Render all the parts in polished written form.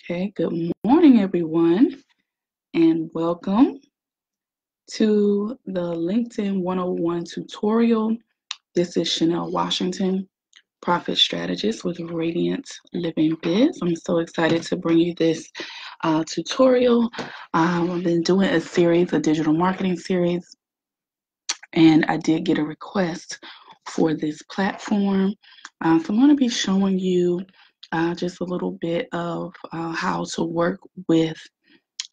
Okay, good morning, everyone, and welcome to the LinkedIn 101 tutorial. This is Chanel Washington, Profit Strategist with Radiant Living Biz. I'm so excited to bring you this tutorial. I've been doing a series, a digital marketing series, and I did get a request for this platform. So I'm going to be showing you just a little bit of how to work with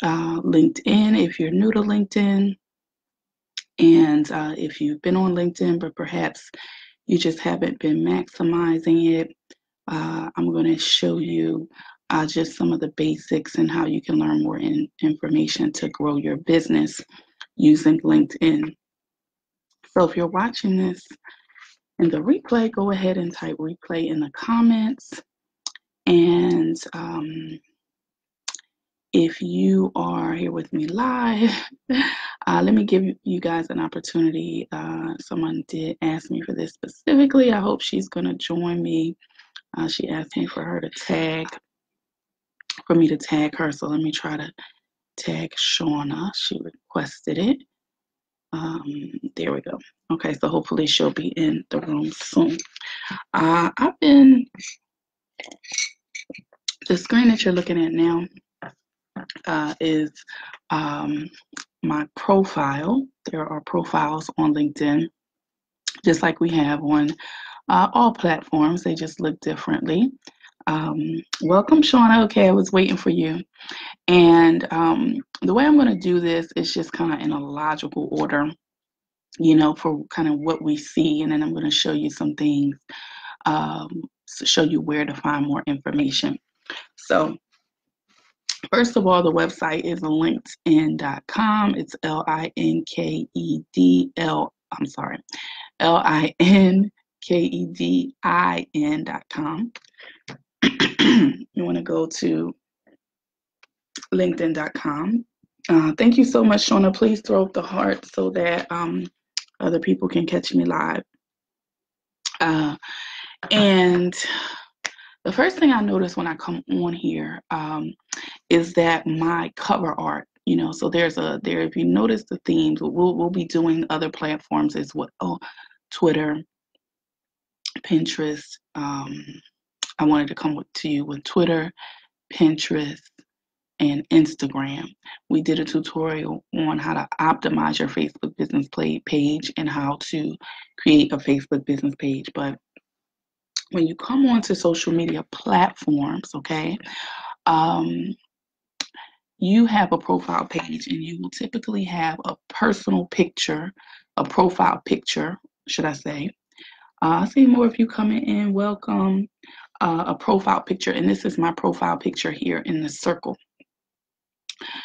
LinkedIn if you're new to LinkedIn, and if you've been on LinkedIn but perhaps you just haven't been maximizing it. I'm going to show you just some of the basics and how you can learn more information to grow your business using LinkedIn. So if you're watching this in the replay, go ahead and type replay in the comments. And if you are here with me live, let me give you guys an opportunity. Someone did ask me for this specifically. I hope she's going to join me. She asked me for me to tag her. So let me try to tag Shauna. She requested it. There we go. Okay, so hopefully she'll be in the room soon. The screen that you're looking at now is my profile. There are profiles on LinkedIn, just like we have on all platforms. They just look differently. Welcome, Shauna. Okay, I was waiting for you. And the way I'm going to do this is just kind of in a logical order, you know, for kind of what we see. And then I'm going to show you some things, show you where to find more information. So first of all, the website is linkedin.com. It's linkedin.com. You want to go to linkedin.com. Thank you so much, Shauna. Please throw up the heart so that other people can catch me live. And the first thing I notice when I come on here is that my cover art, you know, so if you notice the themes, we'll be doing other platforms as well. Twitter, Pinterest. I wanted to come to you with Twitter, Pinterest, and Instagram. We did a tutorial on how to optimize your Facebook business page and how to create a Facebook business page. But when you come onto social media platforms, okay, you have a profile page, and you will typically have a personal picture, a profile picture, should I say. I see more of you coming in. Welcome. A profile picture, and this is my profile picture here in the circle.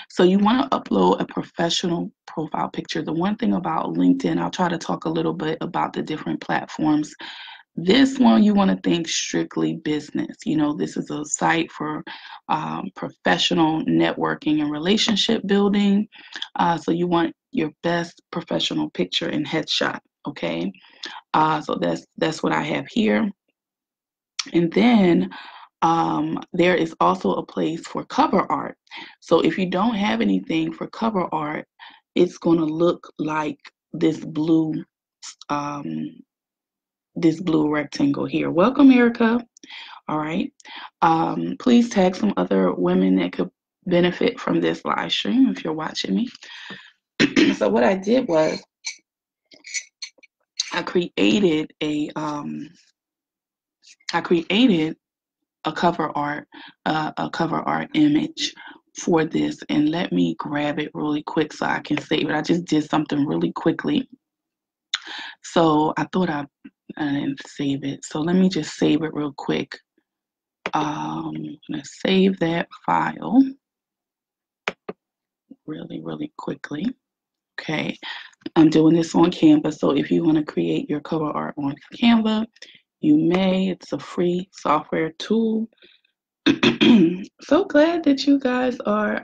So you want to upload a professional profile picture. The one thing about LinkedIn, I'll try to talk a little bit about the different platforms. This one, you want to think strictly business. You know, this is a site for professional networking and relationship building. So you want your best professional picture and headshot, okay? So that's what I have here. And then there is also a place for cover art. So if you don't have anything for cover art, it's going to look like this blue rectangle here. Welcome, Erica. All right. Please tag some other women that could benefit from this live stream if you're watching me. So what I did was I created a cover art image for this, and let me grab it really quick so I can save it. I just did something really quickly, so I thought I didn't save it. So let me just save it real quick. I'm gonna save that file really, really quickly. Okay, I'm doing this on Canva. So if you want to create your cover art on Canva, you may. It's a free software tool. So glad that you guys are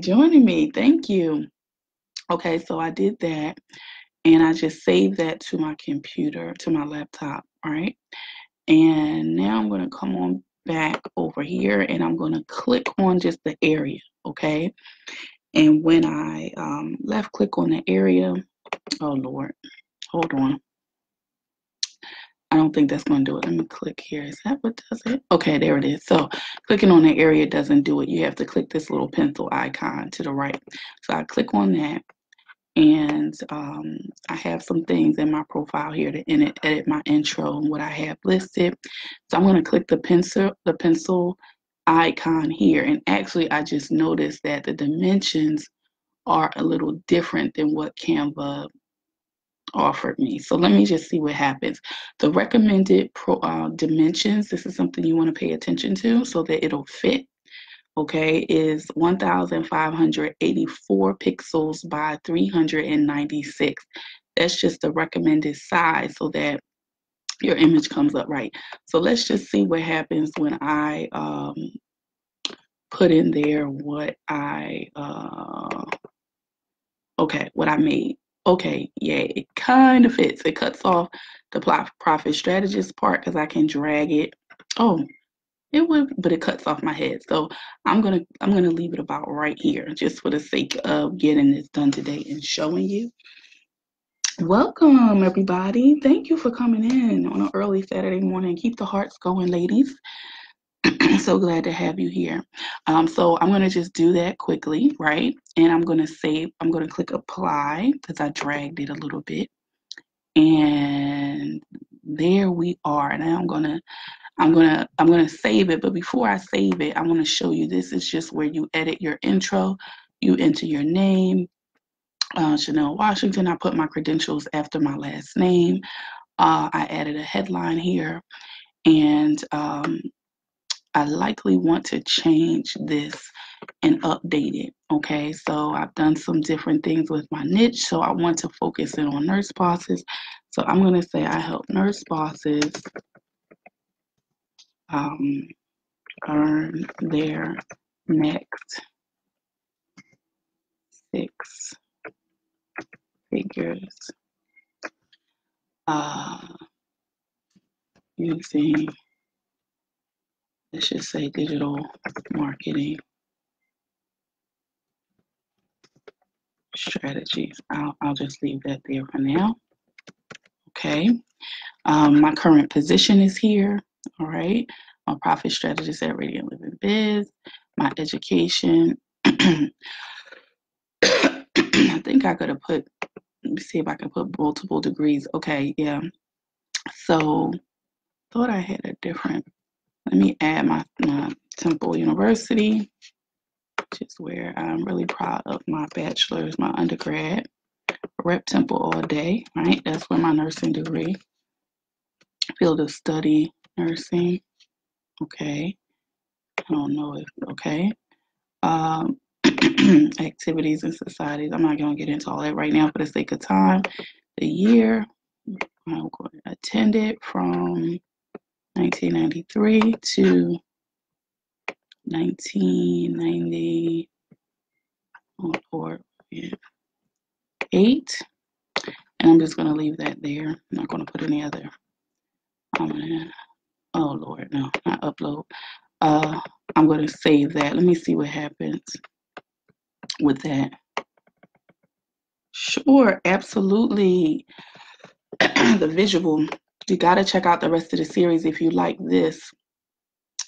joining me. Thank you. Okay, so I did that, and I just saved that to my computer, to my laptop, all right? And now I'm going to come on back over over here, and I'm going to click on just the area, okay? And when I left click on the area, oh Lord, hold on. I don't think that's going to do it. Let me click here. Is that what does it? Okay, there it is. So clicking on the area doesn't do it. You have to click this little pencil icon to the right. So I click on that. And I have some things in my profile here to edit my intro and what I have listed. So I'm going to click the pencil icon here. And actually, I just noticed that the dimensions are a little different than what Canva offered me. So let me just see what happens. The recommended dimensions, this is something you want to pay attention to so that it'll fit. Okay, is 1,584 pixels by 396. That's just the recommended size so that your image comes up right. So let's just see what happens when I put in there what I, okay, what I made. Okay, yeah, it kind of fits. It cuts off the profit strategist part because I can drag it. Oh, it would, but it cuts off my head. So I'm gonna leave it about right here just for the sake of getting this done today and showing you. Welcome, everybody. Thank you for coming in on an early Saturday morning. Keep the hearts going, ladies. So glad to have you here. So I'm gonna just do that quickly, right? And I'm gonna save, I'm gonna click apply because I dragged it a little bit. And there we are. Now I'm gonna save it, but before I save it, I want to show you this is just where you edit your intro. You enter your name, Chanel Washington. I put my credentials after my last name. I added a headline here, and I likely want to change this and update it. Okay, so I've done some different things with my niche, so I want to focus in on nurse bosses. So I'm gonna say I help nurse bosses earn their next six figures using, let's just say, digital marketing strategies. I'll just leave that there for now. Okay, my current position is here. All right, my profit strategist at Radiant Living Biz, my education. I think I could have put, let me see if I can put multiple degrees. Okay, yeah. So thought I had a different, let me add my Temple University, which is where I'm really proud of my bachelor's, my undergrad. Rep Temple all day, right? That's where my nursing degree, field of study. Nursing, okay. I don't know if, okay. Activities and societies. I'm not going to get into all that right now for the sake of time. The year I attended from 1993 to 1998. And I'm just going to leave that there. I'm not going to put any other. I'm gonna, oh Lord, no, not upload. I'm going to save that. Let me see what happens with that. Sure, absolutely. The visual. You got to check out the rest of the series. If you like this,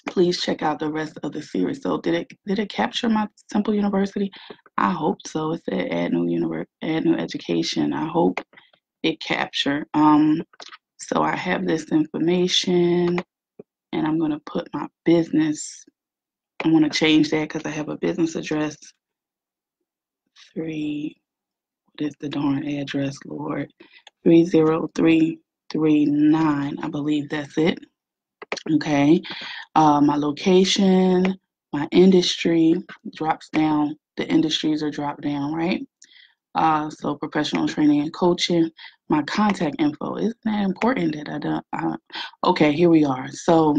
please check out the rest of the series. So did it capture my Temple University? I hope so. It said add new education. I hope it captured. So I have this information, and I'm going to put my business. I want to change that because I have a business address. What is the darn address, Lord? 30339. I believe that's it. Okay. My location, my industry drops down. The industries are dropped down, right? So professional training and coaching, my contact info. Isn't that important that I don't, okay, here we are. So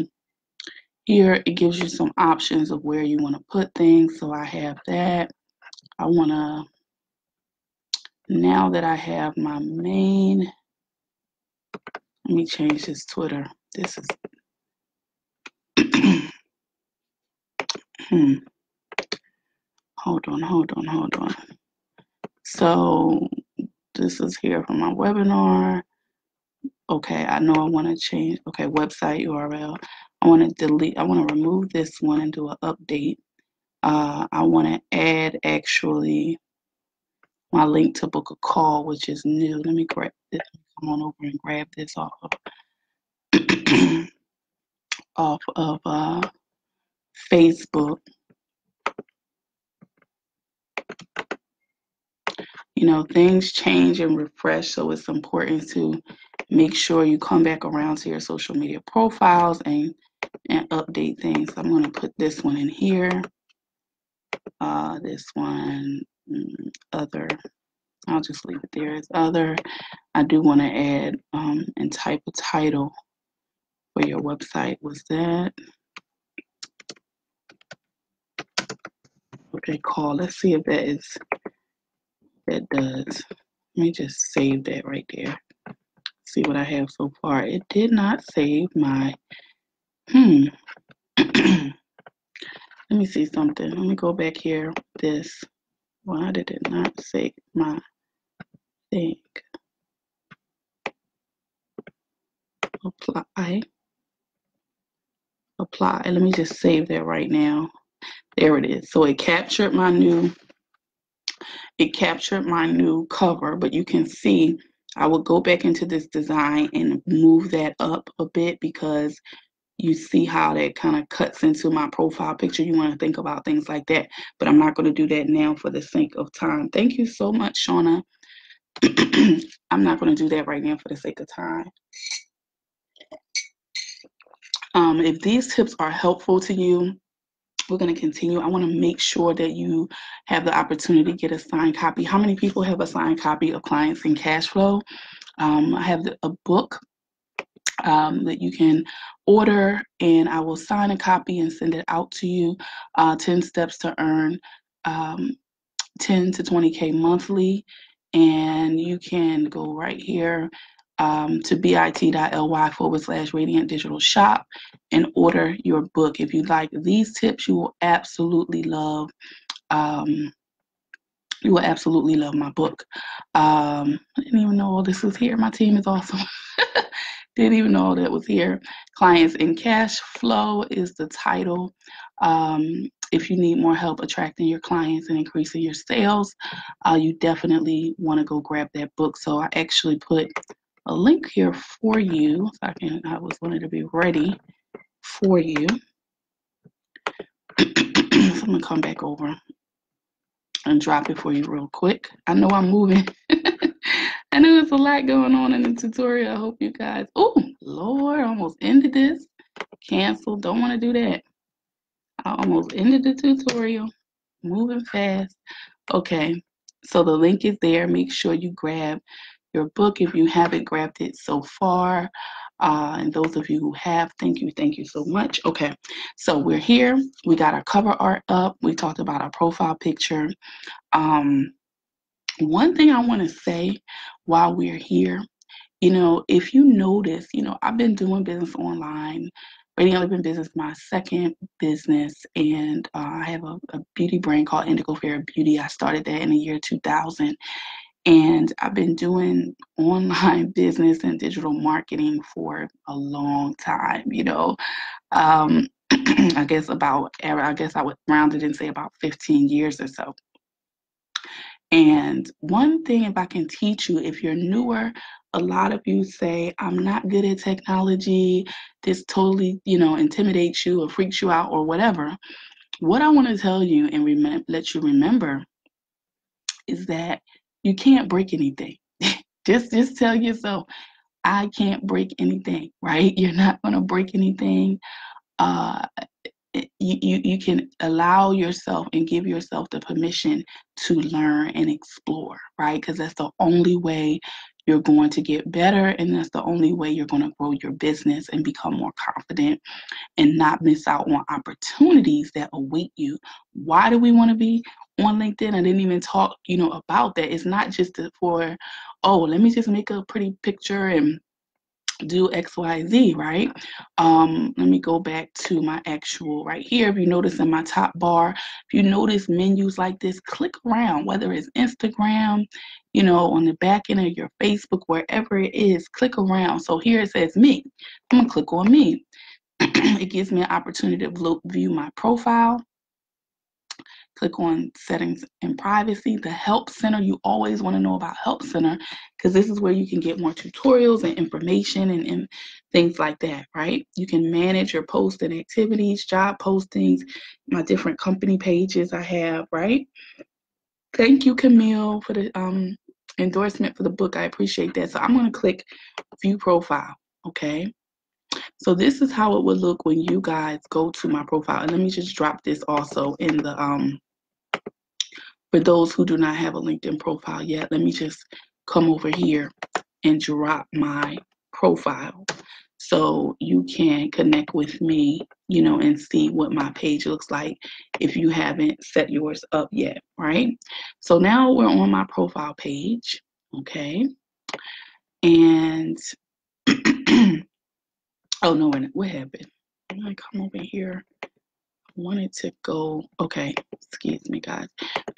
here it gives you some options of where you want to put things. So I have that. I want to, now that I have my main, let me change this Twitter. This is, Hold on. So this is here for my webinar. Okay, I know I want to change. Okay, website URL. I want to delete. I want to remove this one and do an update. I want to add actually my link to book a call, which is new. Let me grab this. Come on over and grab this off of Facebook. You know, things change and refresh, so it's important to make sure you come back around to your social media profiles and update things. So I'm going to put this one in here. This one, other. I'll just leave it there as other. I do want to add and type a title for your website. Was that what they call? Let's see if that is. That does. Let me just save that right there. See what I have so far. It did not save my. Let me see something. Let me go back here. This. Why did it not save my thing? Apply. Let me just save that right now. There it is. So it captured my new. It captured my new cover, but you can see I will go back into this design and move that up a bit because you see how that kind of cuts into my profile picture. You want to think about things like that, but I'm not going to do that now for the sake of time. Thank you so much, Shauna. I'm not going to do that right now for the sake of time. If these tips are helpful to you, we're going to continue. I want to make sure that you have the opportunity to get a signed copy. How many people have a signed copy of Clients and Cash Flow? I have a book that you can order, and I will sign a copy and send it out to you. 10 steps to earn 10 to 20K monthly. And you can go right here to bit.ly/radiantdigitalshop and order your book. If you like these tips, you will absolutely love. You will absolutely love my book. I didn't even know all this was here. My team is awesome. Didn't even know all that was here. Clients and Cash Flow is the title. If you need more help attracting your clients and increasing your sales, you definitely want to go grab that book. So I actually put a link here for you. So I was wanted to be ready for you. So I'm gonna come back over and drop it for you real quick. I know I'm moving. I know there's a lot going on in the tutorial. I hope you guys. Oh Lord, I almost ended this. Cancel. Don't want to do that. I almost ended the tutorial. Moving fast. Okay. So the link is there. Make sure you grab your book if you haven't grabbed it so far, and those of you who have, thank you so much. Okay, so we're here. We got our cover art up. We talked about our profile picture. One thing I want to say while we're here, you know, if you notice, you know, I've been doing business online. Radiant Living Business is my second business, and I have a beauty brand called Indigo Fair Beauty. I started that in the year 2000. And I've been doing online business and digital marketing for a long time, you know. I guess I would round it and say about 15 years or so. And one thing, if I can teach you, if you're newer, a lot of you say, I'm not good at technology. This totally, you know, intimidates you or freaks you out or whatever. What I want to tell you and let you remember is that you can't break anything. just tell yourself, I can't break anything, right? You're not going to break anything. You can allow yourself and give yourself the permission to learn and explore, right? Because that's the only way you're going to get better, and that's the only way you're going to grow your business and become more confident and not miss out on opportunities that await you. Why do we want to be on LinkedIn? I didn't even talk, you know, about that. It's not just for, oh, let me just make a pretty picture and do X, Y, Z, right? Let me go back to my actual right here. If you notice in my top bar, if you notice menus like this, click around, whether it's Instagram, you know, on the back end of your Facebook, wherever it is, click around. So here it says me. I'm going to click on me. It gives me an opportunity to view my profile. Click on settings and privacy, the help center. You always want to know about help center because this is where you can get more tutorials and information and things like that, right? You can manage your posts and activities, job postings, my different company pages I have, right? Thank you, Camille, for the endorsement for the book. I appreciate that. So I'm going to click view profile, okay? So this is how it would look when you guys go to my profile. And let me just drop this also in the, for those who do not have a LinkedIn profile yet, let me just come over here and drop my profile so you can connect with me, you know, and see what my page looks like if you haven't set yours up yet, right? So now we're on my profile page, okay? And oh, no, what happened? I'm going to come over here. I wanted to go. Okay, excuse me, guys.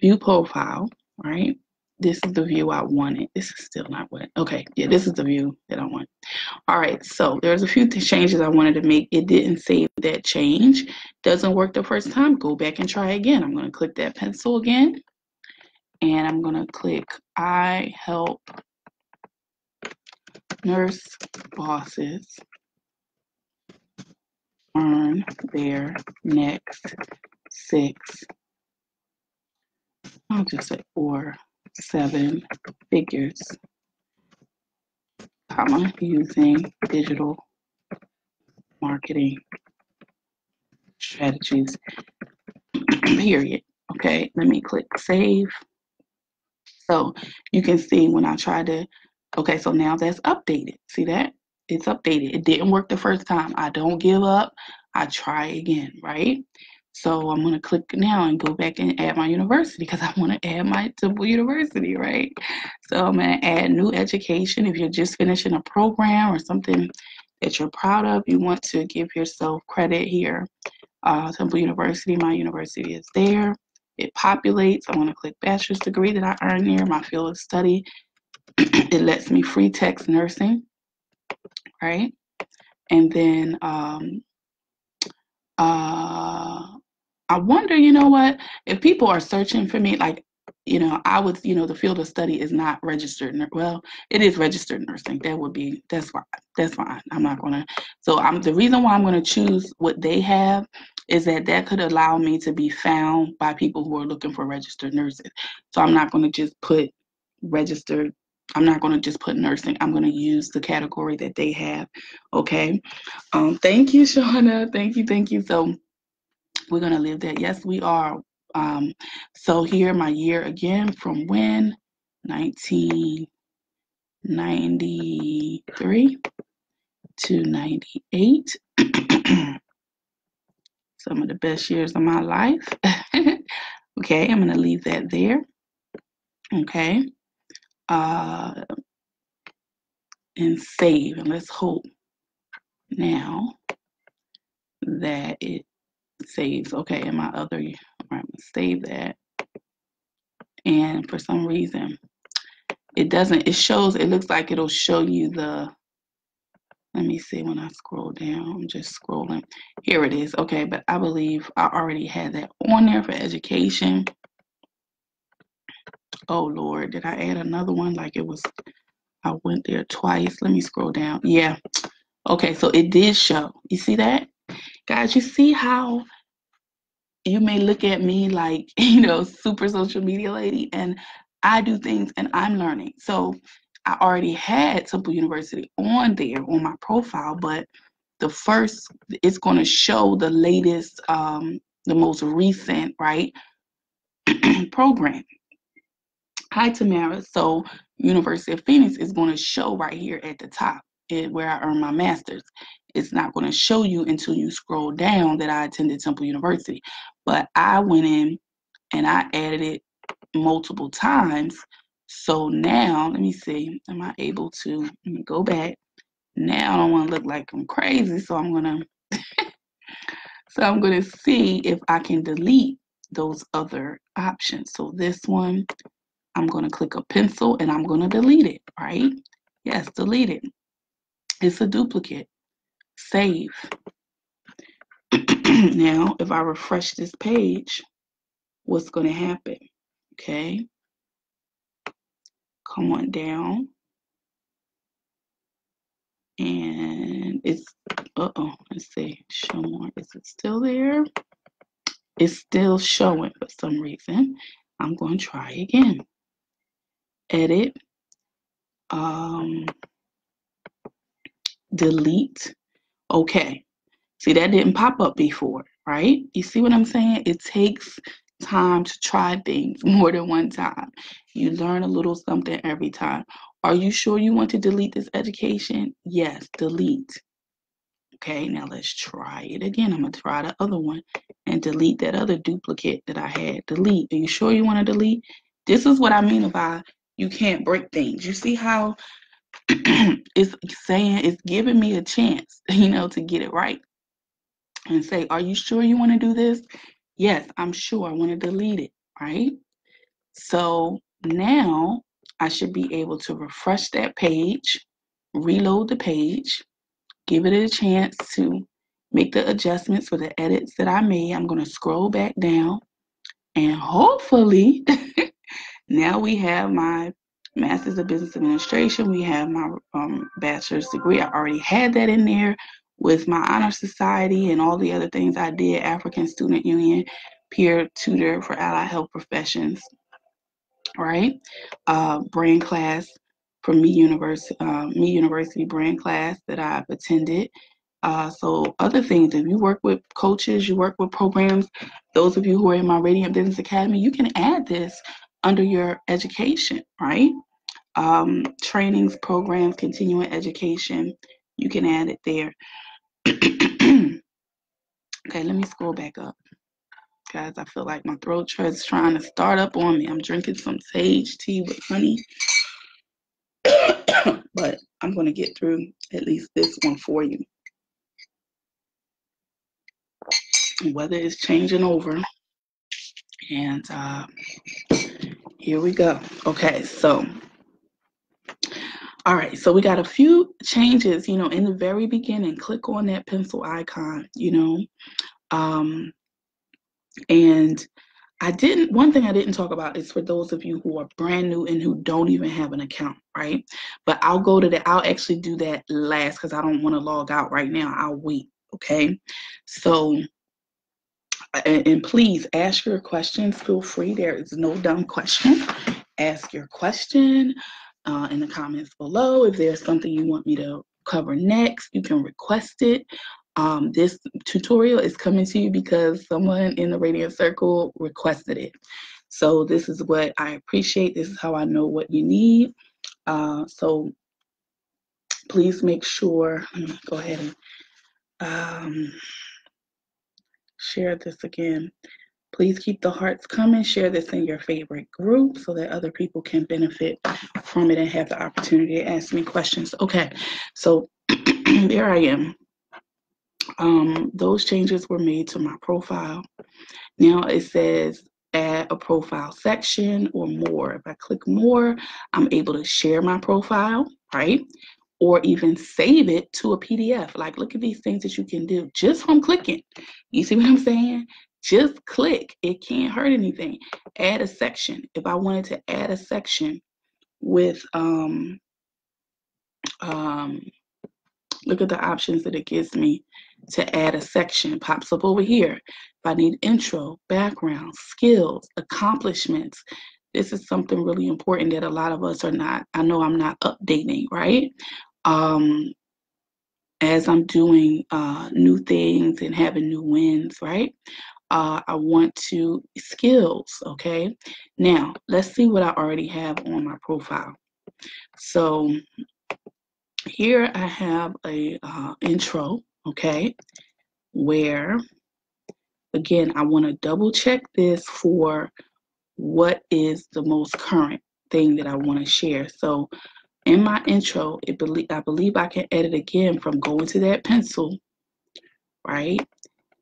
View profile, right? This is the view I wanted. This is still not what. Okay, yeah, this is the view that I want. All right, so there's a few changes I wanted to make. It didn't save that change. Doesn't work the first time. Go back and try again. I'm going to click that pencil again. And I'm going to click I help nurse bosses earn their next 4-7 figures, comma, using digital marketing strategies, period. Okay, let me click save. So you can see when I try to, okay, so now that's updated. See that? It's updated. It didn't work the first time. I don't give up. I try again, right? So I'm going to click now and go back and add my university because I want to add my Temple University, right? So I'm going to add new education. If you're just finishing a program or something that you're proud of, you want to give yourself credit here. Temple University, my university is there. It populates. I want to click bachelor's degree that I earned here, my field of study. It lets me free text nursing. Right, and then I wonder, you know what, if people are searching for me, like, you know, I would, you know, the field of study is not registered. Well, it is registered nursing. That would be, that's fine. That's fine. I'm not gonna. So the reason why I'm gonna choose what they have is that that could allow me to be found by people who are looking for registered nurses. So I'm not gonna just put registered. I'm not going to just put nursing. I'm going to use the category that they have. Okay. Thank you, Shauna. Thank you. Thank you. So we're going to live that. Yes, we are. So here, my year again, from when? 1993 to 98. Some of the best years of my life. Okay. I'm going to leave that there. Okay. And save, and let's hope now that it saves. Okay, and my other, all right, I'm gonna save that. And for some reason, it doesn't. It shows. It looks like it'll show you the. Let me see when I scroll down. I'm just scrolling. Here it is. Okay, but I believe I already had that on there for education. Oh, Lord, did I add another one? Like it was, I went there twice. Let me scroll down. Yeah. Okay, so it did show. You see that? Guys, you see how you may look at me like, you know, super social media lady, and I do things and I'm learning. So I already had Temple University on there on my profile, but the first, it's going to show the latest, the most recent, right, program. Hi, Tamara. So University of Phoenix is going to show right here at the top where I earned my master's. It's not going to show you until you scroll down that I attended Temple University. But I went in and I added it multiple times. So now, let me see. Am I able to, let me go back Now I don't want to look like I'm crazy, so I'm going to see if I can delete those other options. So this one, I'm going to click a pencil and I'm going to delete it, right? Yes, delete it. It's a duplicate. Save. Now, if I refresh this page, what's going to happen? Okay. Come on down. And it's, let's see, show more. Is it still there? It's still showing for some reason. I'm going to try again. Edit. Delete. Okay. See, that didn't pop up before, right? You see what I'm saying? It takes time to try things more than one time. You learn a little something every time. Are you sure you want to delete this education? Yes, delete. Okay, now let's try it again. I'm going to try the other one and delete that other duplicate that I had. Delete. Are you sure you want to delete? This is what I mean by you can't break things. You see how it's saying, it's giving me a chance, you know, to get it right. And say, are you sure you want to do this? Yes, I'm sure I want to delete it, right? So now I should be able to refresh that page, reload the page, give it a chance to make the adjustments for the edits that I made. I'm going to scroll back down and hopefully now we have my Master's of Business Administration. We have my bachelor's degree. I already had that in there with my honor society and all the other things I did, African Student Union, peer tutor for allied health professions, right? Brand class from Me University brand class that I've attended. So other things, if you work with coaches, you work with programs, those of you who are in my Radiant Business Academy, you can add this under your education, right? Trainings, programs, continuing education, you can add it there. Okay, let me scroll back up. Guys, I feel like my throat is trying to start up on me. I'm drinking some sage tea with honey. But I'm going to get through at least this one for you. Weather is changing over. And here we go. Okay, so... all right, so we got a few changes, you know, in the very beginning. Click on that pencil icon, you know. And one thing I didn't talk about is for those of you who are brand new and who don't even have an account, right? But I'll go to that. I'll actually do that last because I don't want to log out right now. I'll wait, okay? So, and please ask your questions. Feel free. There is no dumb question. Ask your question. In the comments below. If there's something you want me to cover next, you can request it. This tutorial is coming to you because someone in the Radiant Circle requested it. So this is what I appreciate. This is how I know what you need. So please make sure, let me go ahead and share this again. Please keep the hearts coming. Share this in your favorite group so that other people can benefit from it and have the opportunity to ask me questions. Okay, so there I am. Those changes were made to my profile. Now it says add a profile section or more. If I click more, I'm able to share my profile, right? Or even save it to a PDF. Like, look at these things that you can do just from clicking. You see what I'm saying? Just click. It can't hurt anything. Add a section. If I wanted to add a section with, look at the options that it gives me to add a section. Pops up over here. If I need intro, background, skills, accomplishments, this is something really important that a lot of us are not, I know I'm not updating, right? As I'm doing new things and having new wins, right? I want to skills, okay? Now, let's see what I already have on my profile. So here I have a intro, okay? Where, again, I want to double check this for what is the most current thing that I want to share. So In my intro, I believe I can edit again from going to that pencil, right?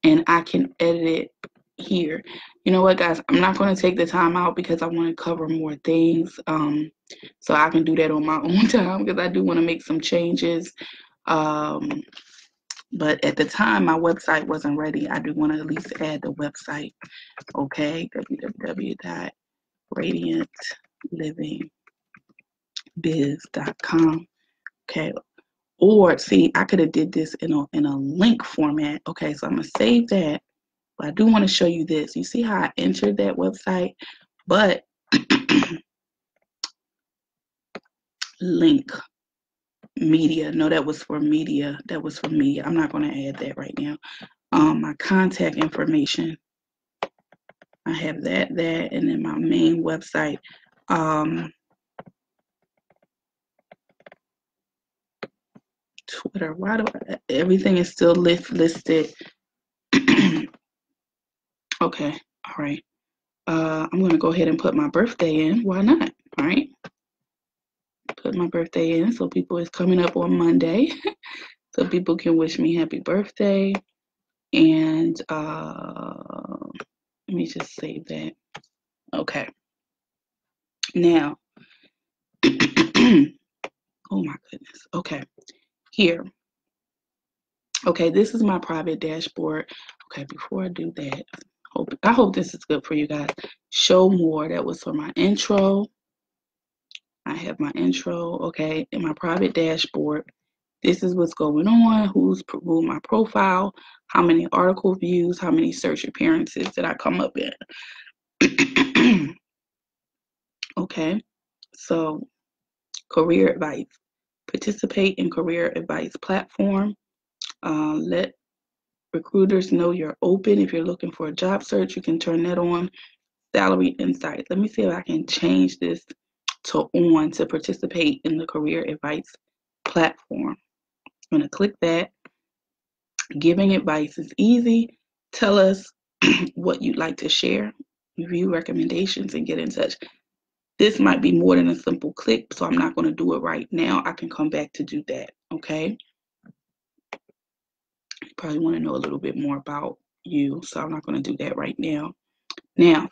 And I can edit it here. You know what, guys? I'm not going to take the time out because I want to cover more things. So I can do that on my own time because I do want to make some changes. But at the time, my website wasn't ready. I do want to at least add the website. Okay, www.radiantlivingbiz.com. Okay, or see, I could have did this in a link format. Okay, so I'm gonna save that. But I do want to show you this. You see how I entered that website, but link. Media, no, that was for media. That was for me. I'm not going to add that right now. My contact information, I have that, and then my main website. Twitter. Why do I, everything is still listed? Okay, all right. I'm going to go ahead and put my birthday in. Why not? All right. Put my birthday in, so people, it's coming up on Monday, so people can wish me happy birthday. And let me just save that. Okay. Now, oh my goodness. Okay, here. Okay, this is my private dashboard. Okay, before I do that, I hope this is good for you guys. Show more. That was for my intro. I have my intro, okay, in my private dashboard. This is what's going on, who my profile, how many article views, how many search appearances that I come up in. Okay, so career advice. Participate in career advice platform. Let recruiters know you're open. If you're looking for a job search, you can turn that on. Salary insights. Let me see if I can change this to on, to participate in the career advice platform. I'm going to click that. Giving advice is easy. Tell us what you'd like to share, review recommendations, and get in touch. This might be more than a simple click, so I'm not going to do it right now. I can come back to do that, okay? You probably want to know a little bit more about you, so I'm not going to do that right now. Now,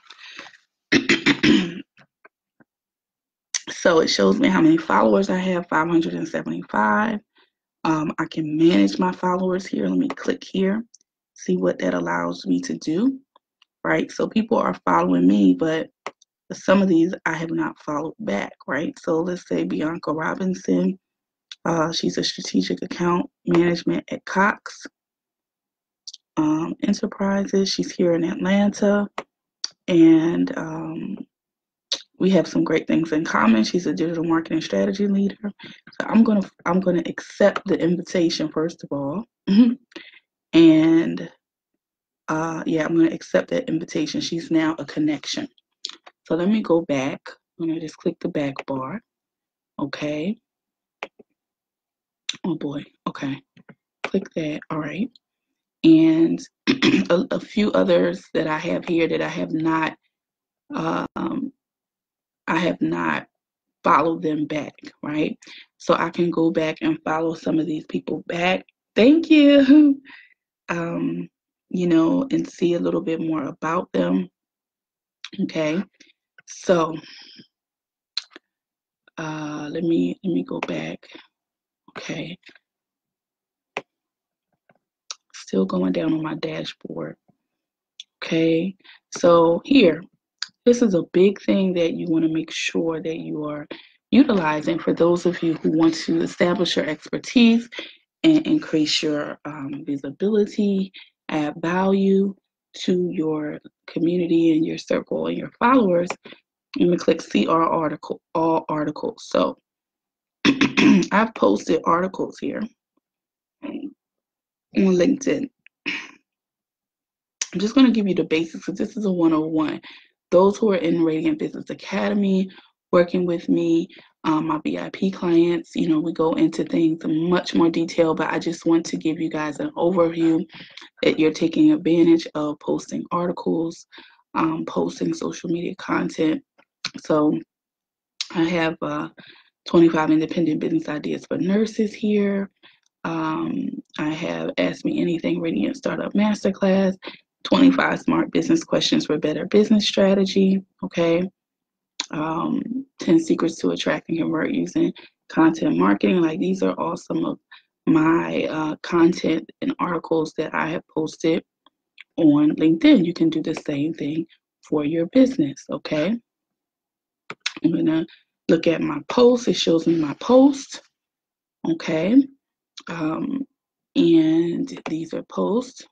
so it shows me how many followers I have, 575. I can manage my followers here. Let me click here, see what that allows me to do, right? So people are following me, but some of these I have not followed back, right? So let's say Bianca Robinson. She's a strategic account management at Cox Enterprises. She's here in Atlanta. And we have some great things in common. She's a digital marketing strategy leader. So I'm gonna accept the invitation first of all. And yeah, I'm gonna accept that invitation. She's now a connection. So let me go back. I'm gonna just click the back bar. Okay. Oh boy. Okay. Click that. All right. And a few others that I have here that I have not. I have not followed them back, right? So I can go back and follow some of these people back. Thank you. You know, and see a little bit more about them. Okay. So let me go back. Okay. Still going down on my dashboard. Okay. So here. This is a big thing that you want to make sure that you are utilizing for those of you who want to establish your expertise and increase your visibility, add value to your community and your circle and your followers. I'm going to click see all articles. So I've posted articles here on LinkedIn. I'm just going to give you the basics. So this is a 101. Those who are in Radiant Business Academy, working with me, my VIP clients, you know, we go into things in much more detail, but I just want to give you guys an overview that you're taking advantage of posting articles, posting social media content. So I have 25 independent business ideas for nurses here. I have Ask Me Anything Radiant Startup Masterclass, 25 smart business questions for better business strategy. Okay. 10 secrets to attract and convert using content marketing. Like, these are all some of my content and articles that I have posted on LinkedIn. You can do the same thing for your business. Okay. I'm going to look at my posts. It shows me my posts. Okay. And these are posts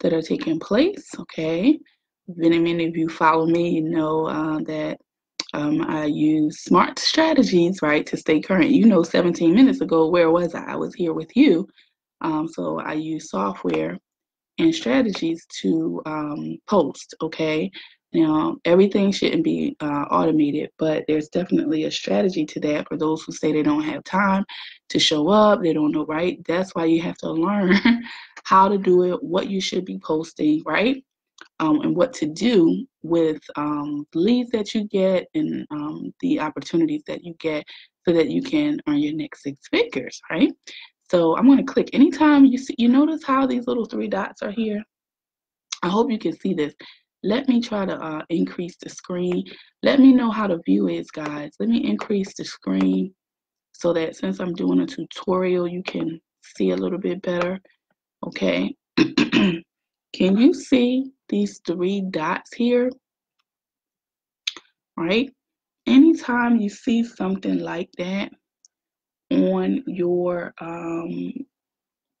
that are taking place. Okay. If many of you follow me, you know that I use smart strategies, right, to stay current. You know, 17 minutes ago, where was I? I was here with you. So I use software and strategies to post. Okay. Now, everything shouldn't be automated, but there's definitely a strategy to that for those who say they don't have time to show up. They don't know, right? That's why you have to learn how to do it, what you should be posting, right? And what to do with leads that you get and the opportunities that you get so that you can earn your next six figures, right? So I'm going to click. Anytime you see, you notice how these little three dots are here? I hope you can see this. Let me try to increase the screen. Let me know how the view is, guys. Let me increase the screen so that since I'm doing a tutorial, you can see a little bit better. Okay. Can you see these three dots here? Right? Anytime you see something like that on your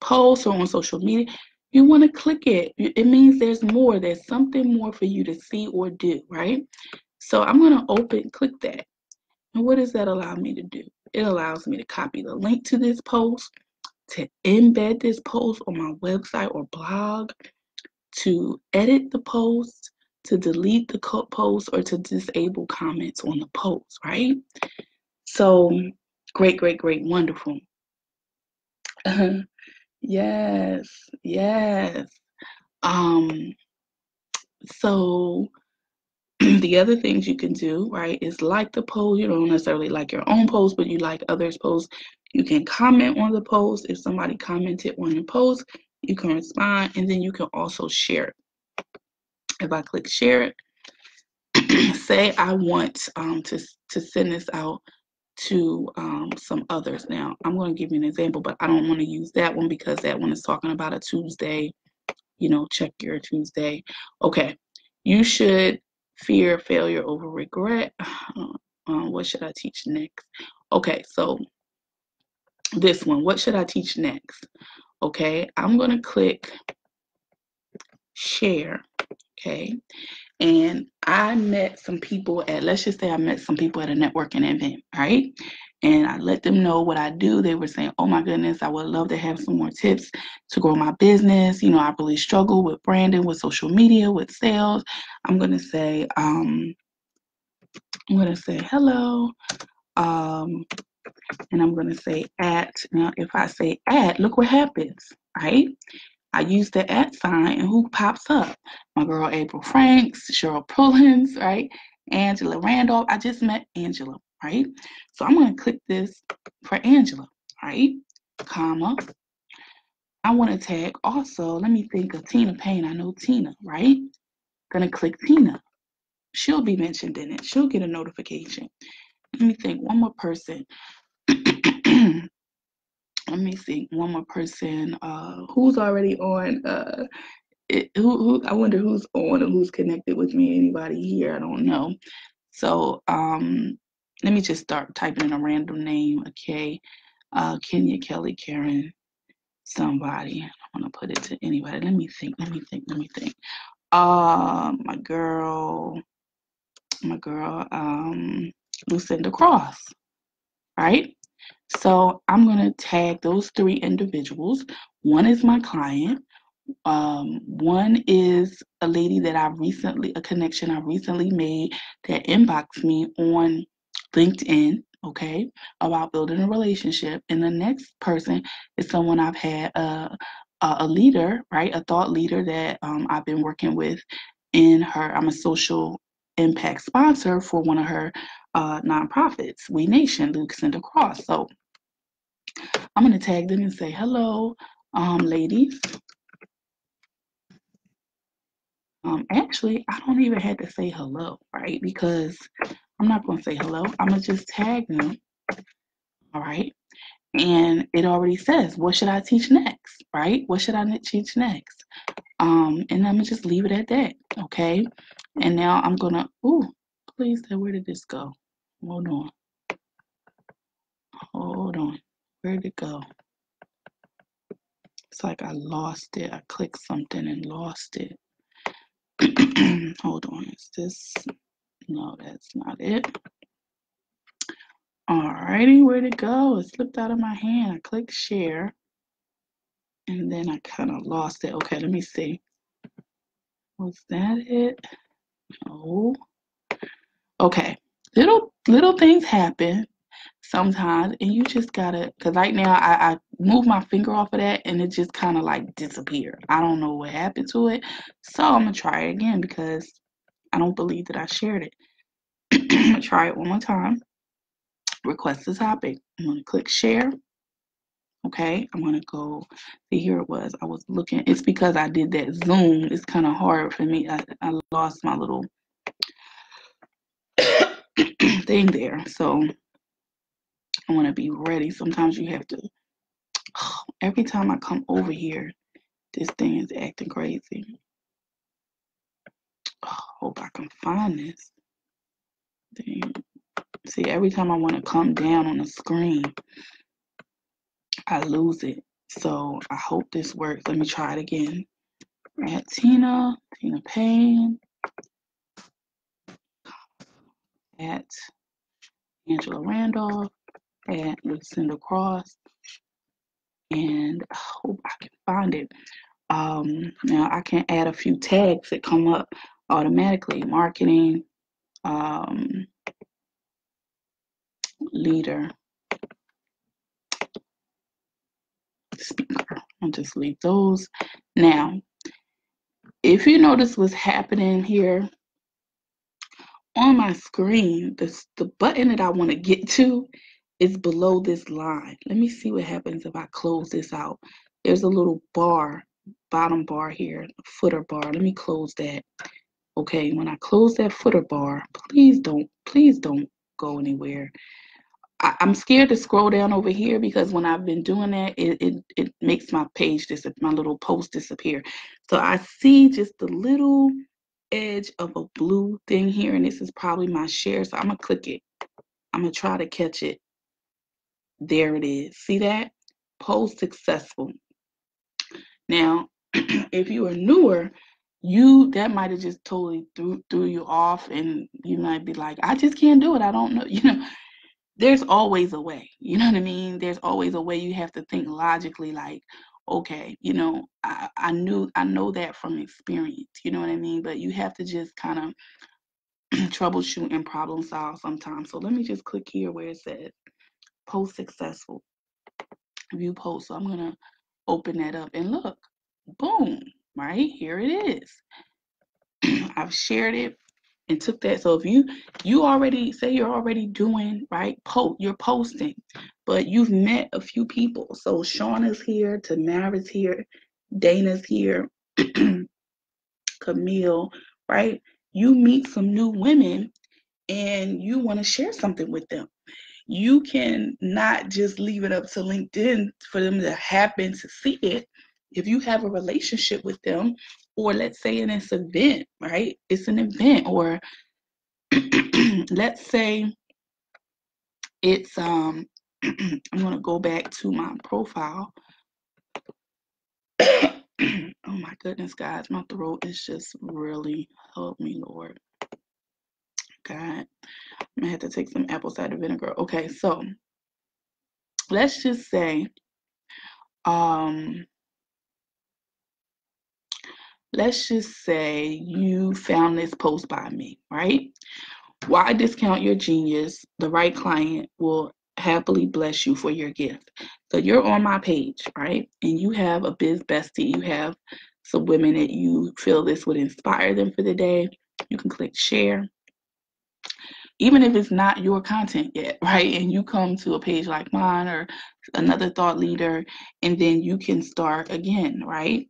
post or on social media, you want to click it. It means there's more. There's something more for you to see or do, right? So I'm going to open, click that. And what does that allow me to do? It allows me to copy the link to this post, to embed this post on my website or blog, to edit the post, to delete the post, or to disable comments on the post, right? So great, great, great, wonderful. Yes, yes. So the other things you can do, right, is like the post. You don't necessarily like your own post, but you like others' posts. You can comment on the post. If somebody commented on the post, you can respond, and then you can also share it. If I click share it, say I want to send this out to some others. Now, I'm going to give you an example, but I don't want to use that one because that one is talking about a Tuesday, you know, check your Tuesday. Okay, you should fear failure over regret. What should I teach next? Okay, so this one, what should I teach next? Okay, I'm going to click share. Okay, and I met some people at, let's just say I met some people at a networking event, right? And I let them know what I do. They were saying, oh my goodness, I would love to have some more tips to grow my business. You know, I really struggle with branding, with social media, with sales. I'm going to say hello. And I'm going to say at. Now, if I say at, look what happens, right? I use the at sign, and who pops up? My girl April Franks, Cheryl Pullins, right? Angela Randolph. I just met Angela, right? So I'm going to click this for Angela, right? Comma. I want to tag also, let me think of Tina Payne. I know Tina, right? Going to click Tina. She'll be mentioned in it. She'll get a notification. Let me think, one more person. Let me see, one more person who's already on. I wonder who's on or who's connected with me. Anybody here? I don't know. So let me just start typing in a random name. Okay, Kenya, Kelly, Karen, somebody. I don't want to put it to anybody. Let me think. My girl, Lucinda Cross. Right. So I'm going to tag those three individuals. One is my client. One is a lady that a connection I recently made that inboxed me on LinkedIn, okay, about building a relationship. And the next person is someone I've had, a leader, right, a thought leader that I've been working with in her, I'm a social impact sponsor for one of her nonprofits, We Nation, Lucinda Cross. So I'm going to tag them and say, hello, ladies. Actually, I don't even have to say hello, right? Because I'm not going to say hello. I'm going to just tag them. All right. And it already says, what should I teach next, right? What should I teach next? And I'm going to just leave it at that, okay? And now I'm going to, ooh, please, where did this go? Hold on. Hold on. Where did it go? It's like I lost it. I clicked something and lost it. Hold on, is this, no, that's not it. Alrighty, where'd it go? It slipped out of my hand. I clicked share and then I kind of lost it. Okay, let me see. Was that it? No. Okay, little things happen sometimes, and you just gotta, because right now I move my finger off of that and it just kind of like disappeared. I don't know what happened to it, so I'm gonna try it again because I don't believe that I shared it. I'm gonna try it one more time. Request a topic. I'm gonna click share. Okay, I'm gonna go see, here it was. I was looking, it's because I did that Zoom. It's kind of hard for me. I lost my little thing there, so I want to be ready. Sometimes you have to, every time I come over here, this thing is acting crazy. I hope I can find this thing. See, every time I want to come down on the screen, I lose it. So I hope this works. Let me try it again. At Tina Payne, at Angela Randolph, at Lucinda Cross, and I hope I can find it. Now I can add a few tags that come up automatically. Marketing, leader, speaker. I'll just leave those. Now, if you notice what's happening here on my screen, the button that I want to get to is below this line. Let me see what happens if I close this out. There's a little bar, bottom bar here, footer bar. Let me close that. Okay, when I close that footer bar, please don't go anywhere. I'm scared to scroll down over here because when I've been doing that, it makes my page, my little post disappear. So I see just the little edge of a blue thing here, and this is probably my share, so I'm gonna click it. I'm gonna try to catch it. There it is. See that? Post successful. Now, if you are newer, that might have just totally threw you off, and you might be like, I just can't do it. I don't know. You know, there's always a way. You know what I mean? There's always a way. You have to think logically, like, okay, you know, I know that from experience. You know what I mean? But you have to just kind of troubleshoot and problem solve sometimes. So let me just click here where it says post successful, view post. So I'm gonna open that up and look, boom, right here it is. I've shared it and took that. So if you already say you're already doing right, you're posting, but you've met a few people. So Shauna's here, Tamara's here, Dana's here, Camille, right? You meet some new women and you want to share something with them. You can not just leave it up to LinkedIn for them to happen to see it. If you have a relationship with them, or let's say in this event, right? It's an event, or let's say it's, I'm going to go back to my profile. Oh my goodness, guys, my throat is just really, help me, Lord. God, I'm gonna have to take some apple cider vinegar. Okay, so let's just say, you found this post by me, right? Why discount your genius? The right client will happily bless you for your gift. So you're on my page, right? And you have a biz bestie. You have some women that you feel this would inspire them for the day. You can click share. even if it's not your content yet, right? And you come to a page like mine or another thought leader, and then you can start again, right?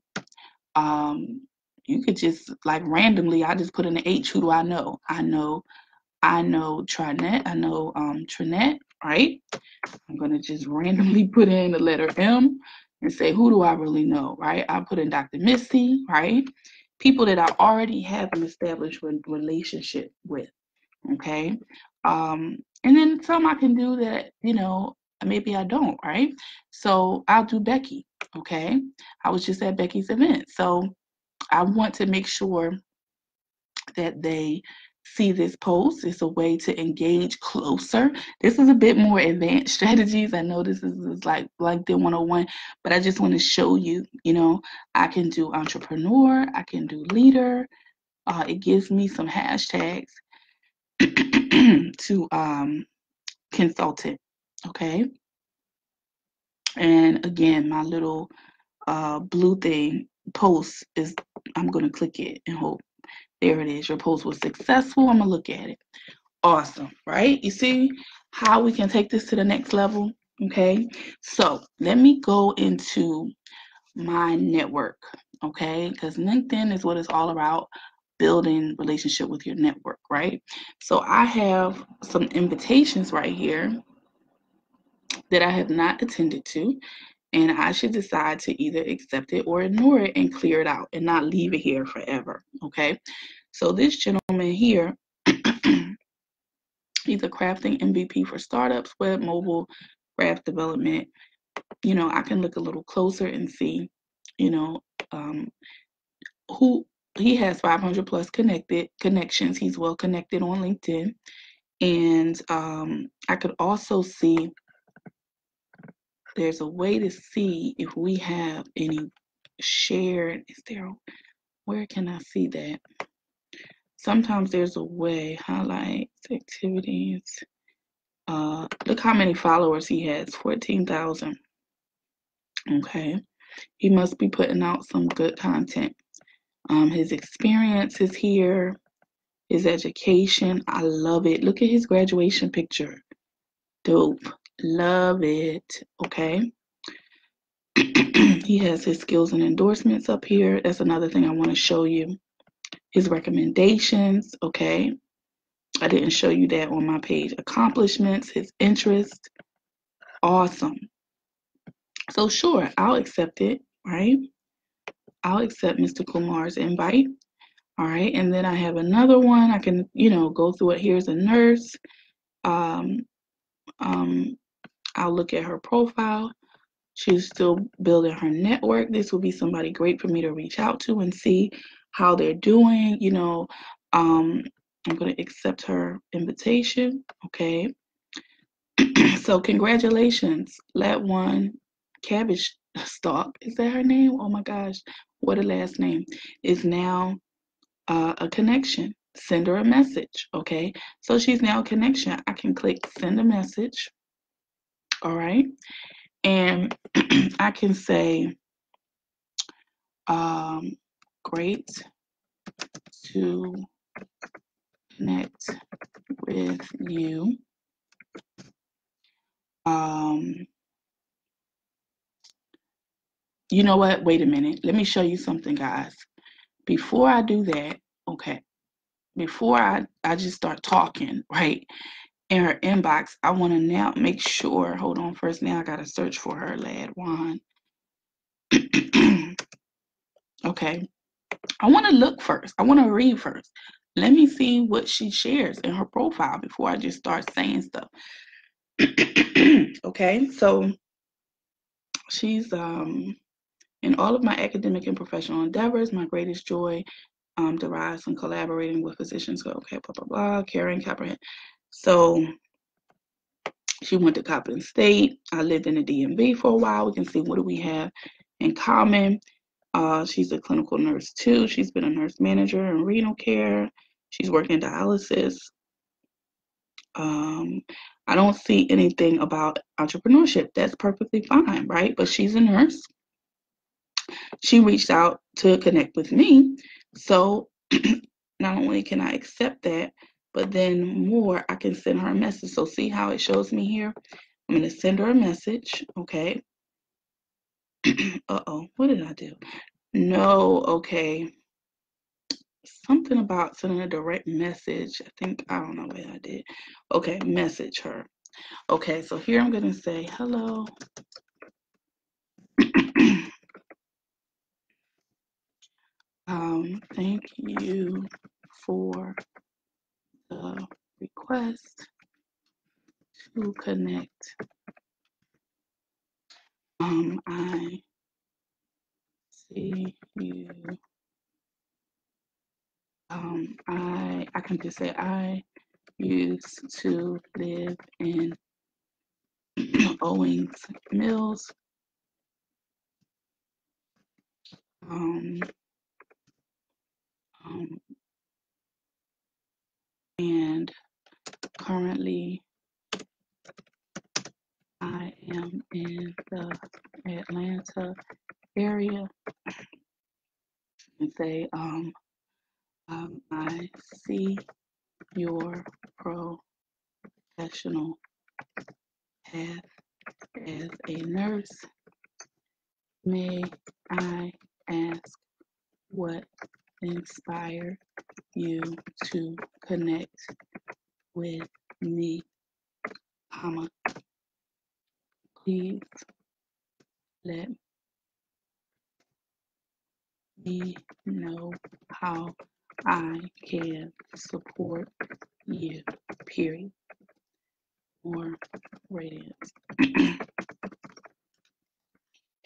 You could just, like, randomly, I just put in the H, who do I know? I know Trinette, I know Trinette, right? I'm going to just randomly put in the letter M and say, who do I really know, right? I put in Dr. Missy, right? People that I already have an established relationship with, okay? And then some I can do that, you know, maybe I don't, right? So I'll do Becky, okay? I was just at Becky's event. So I want to make sure that they see this post. It's a way to engage closer. This is a bit more advanced strategies. I know this is like the 101, but I just want to show you, you know, I can do entrepreneur, I can do leader. It gives me some hashtags to consultant, okay? And again, my little blue thing, post is, I'm going to click it and hope. There it is. Your post was successful. I'm going to look at it. Awesome, right? You see how we can take this to the next level? Okay. So let me go into my network, okay? Because LinkedIn is what it's all about, building relationship with your network, right? So I have some invitations right here that I have not attended to. And I should decide to either accept it or ignore it and clear it out and not leave it here forever, okay? So this gentleman here, he's a crafting MVP for startups, web, mobile, craft development. You know, I can look a little closer and see, you know, who he has 500 plus connections. He's well connected on LinkedIn. And I could also see, there's a way to see if we have any shared, is there, where can I see that? Sometimes there's a way, highlights, activities. Look how many followers he has, 14,000. Okay, he must be putting out some good content. His experience is here, his education, I love it. Look at his graduation picture, dope. Love it, okay? He has his skills and endorsements up here. That's another thing I want to show you. His recommendations, okay? I didn't show you that on my page. Accomplishments, his interests, awesome. So sure, I'll accept it, right? I'll accept Mr. Kumar's invite, all right? And then I have another one. I can, you know, go through it. Here's a nurse. I'll look at her profile. She's still building her network. This will be somebody great for me to reach out to and see how they're doing, you know. I'm going to accept her invitation, okay? So congratulations, Lat One Cabbage Stalk, is that her name? Oh my gosh, what a last name. Is now a connection. Send her a message, okay? So she's now a connection. I can click send a message, all right? And I can say, great to connect with you. You know what? Wait a minute. Let me show you something, guys. Before I do that, okay, before I just start talking, right, in her inbox, I want to now make sure, hold on first, now I got to search for her, Ladwan. Okay, I want to look first. I want to read first. Let me see what she shares in her profile before I just start saying stuff. Okay, so she's, in all of my academic and professional endeavors, my greatest joy derives from collaborating with physicians. So, okay, blah, blah, blah, Karen Copperhead. So she went to Coppin State. I lived in the DMV for a while. We can see what do we have in common. She's a clinical nurse too. She's been a nurse manager in renal care. She's working dialysis. I don't see anything about entrepreneurship. That's perfectly fine, right? But she's a nurse. She reached out to connect with me. So not only can I accept that, but then more, I can send her a message. So see how it shows me here? I'm going to send her a message. Okay. Uh-oh, what did I do? No, okay. Something about sending a direct message. I think, I don't know what I did. Okay, message her. Okay, so here I'm going to say, hello. Thank you for the request to connect. I see you. I can just say I used to live in Owings Mills. And currently I am in the Atlanta area, and say I see your professional path as a nurse. May I ask what inspired you to connect with me, comma? Please let me know how I can support you, period, or Radiant.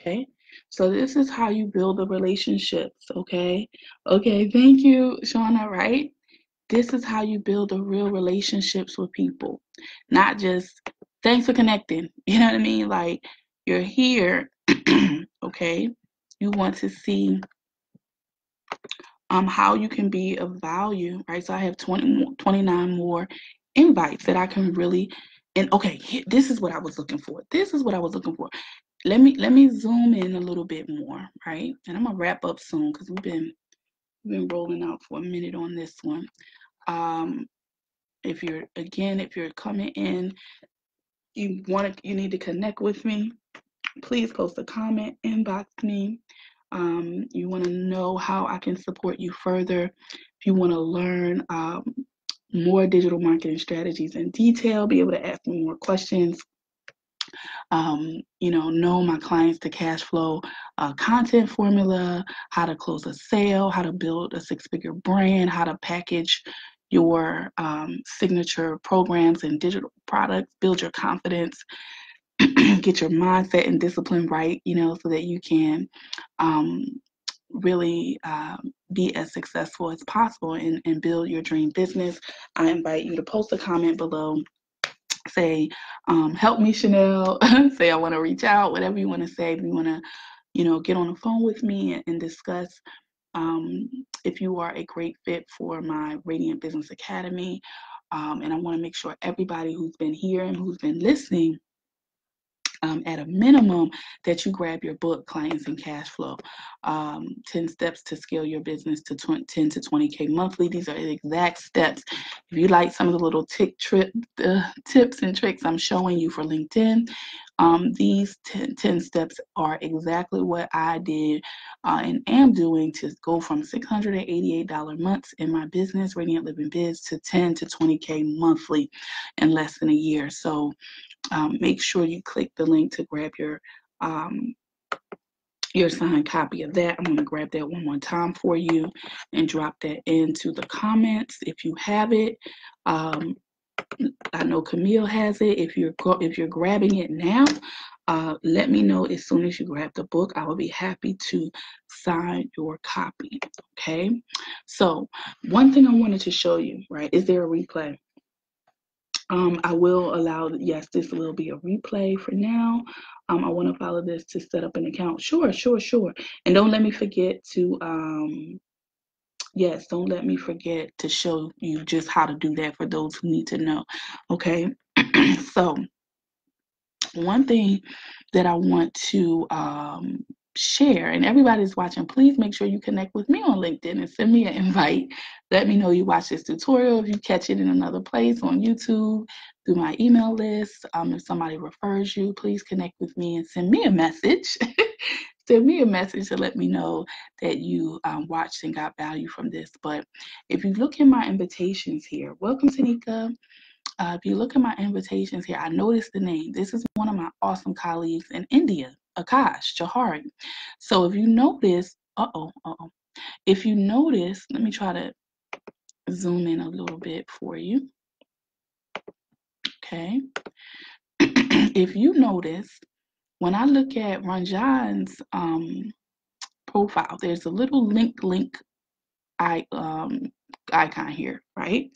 Okay, so this is how you build the relationships, okay? Okay, thank you, Shauna, right? This is how you build the real relationships with people, not just thanks for connecting, you know what I mean? Like, you're here, okay? You want to see how you can be of value, right? So I have 29 more invites that I can really, and okay, this is what I was looking for. This is what I was looking for. Let me zoom in a little bit more, right? And I'm gonna wrap up soon because we've been rolling out for a minute on this one. If you're coming in, you need to connect with me. Please post a comment, inbox me. You want to know how I can support you further. If you want to learn more digital marketing strategies in detail, be able to ask me more questions, know my clients to cash flow content formula, how to close a sale, how to build a six-figure brand, how to package your signature programs and digital products, build your confidence, get your mindset and discipline right, so that you can really be as successful as possible and build your dream business. I invite you to post a comment below. Say, help me, Chanel. Say, I want to reach out, whatever you want to say. If you want to, get on the phone with me and discuss if you are a great fit for my Radiant Business Academy. And I want to make sure everybody who's been here and who's been listening, at a minimum, that you grab your book, Clients and Cash Flow, 10 Steps to Scale Your Business to 10 to 20K Monthly. These are the exact steps. If you like some of the little tips and tricks I'm showing you for LinkedIn, these 10 steps are exactly what I did and am doing to go from $688 months in my business, Radiant Living Biz, to 10 to 20K monthly in less than a year. So make sure you click the link to grab your signed copy of that. I'm going to grab that one more time for you and drop that into the comments if you have it. I know Camille has it. If you're grabbing it now, let me know as soon as you grab the book. I will be happy to sign your copy. Okay. So one thing I wanted to show you, right? Is there a replay? I will allow, yes, this will be a replay for now. I want to follow this to set up an account. Sure. And don't let me forget to, yes, don't let me forget to show you just how to do that for those who need to know. Okay. So one thing that I want to share, and everybody's watching, please make sure you connect with me on LinkedIn and send me an invite. Let me know you watch this tutorial. If you catch it in another place on YouTube, through my email list, if somebody refers you, please connect with me and send me a message. Send me a message to let me know that you watched and got value from this. But if you look at my invitations here, welcome, Tanika. If you look at my invitations here, I noticed the name. This is one of my awesome colleagues in India, Akash Johari. So if you notice, if you notice, let me try to zoom in a little bit for you. Okay. If you notice, when I look at Ranjan's profile, there's a little icon here, right?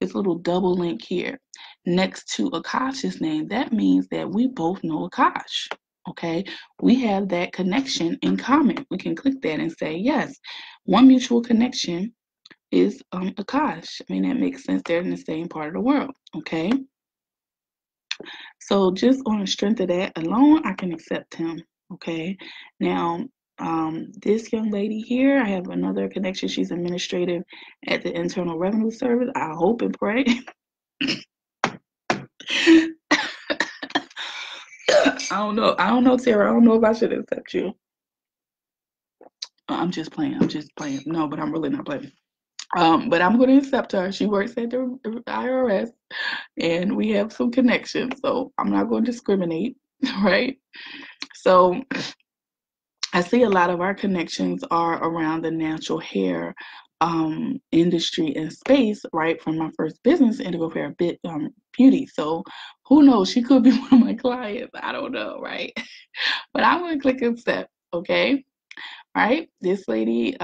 This little double link here next to Akash's name. That means that we both know Akash. Okay, we have that connection in common. We can click that and say, yes, one mutual connection is Akash. I mean, that makes sense. They're in the same part of the world. Okay, so just on the strength of that alone, I can accept him. Okay, now this young lady here, I have another connection. She's administrative at the Internal Revenue Service. I hope and pray. I don't know, Sarah. I don't know if I should accept you. I'm just playing. No, but I'm really not playing. But I'm going to accept her. She works at the IRS, and we have some connections, so I'm not going to discriminate, right? So I see a lot of our connections are around the natural hair industry and space, right, from my first business, Indigo Fair Beauty. So who knows, she could be one of my clients, I don't know, right? But I'm gonna click accept. Okay, all right, this lady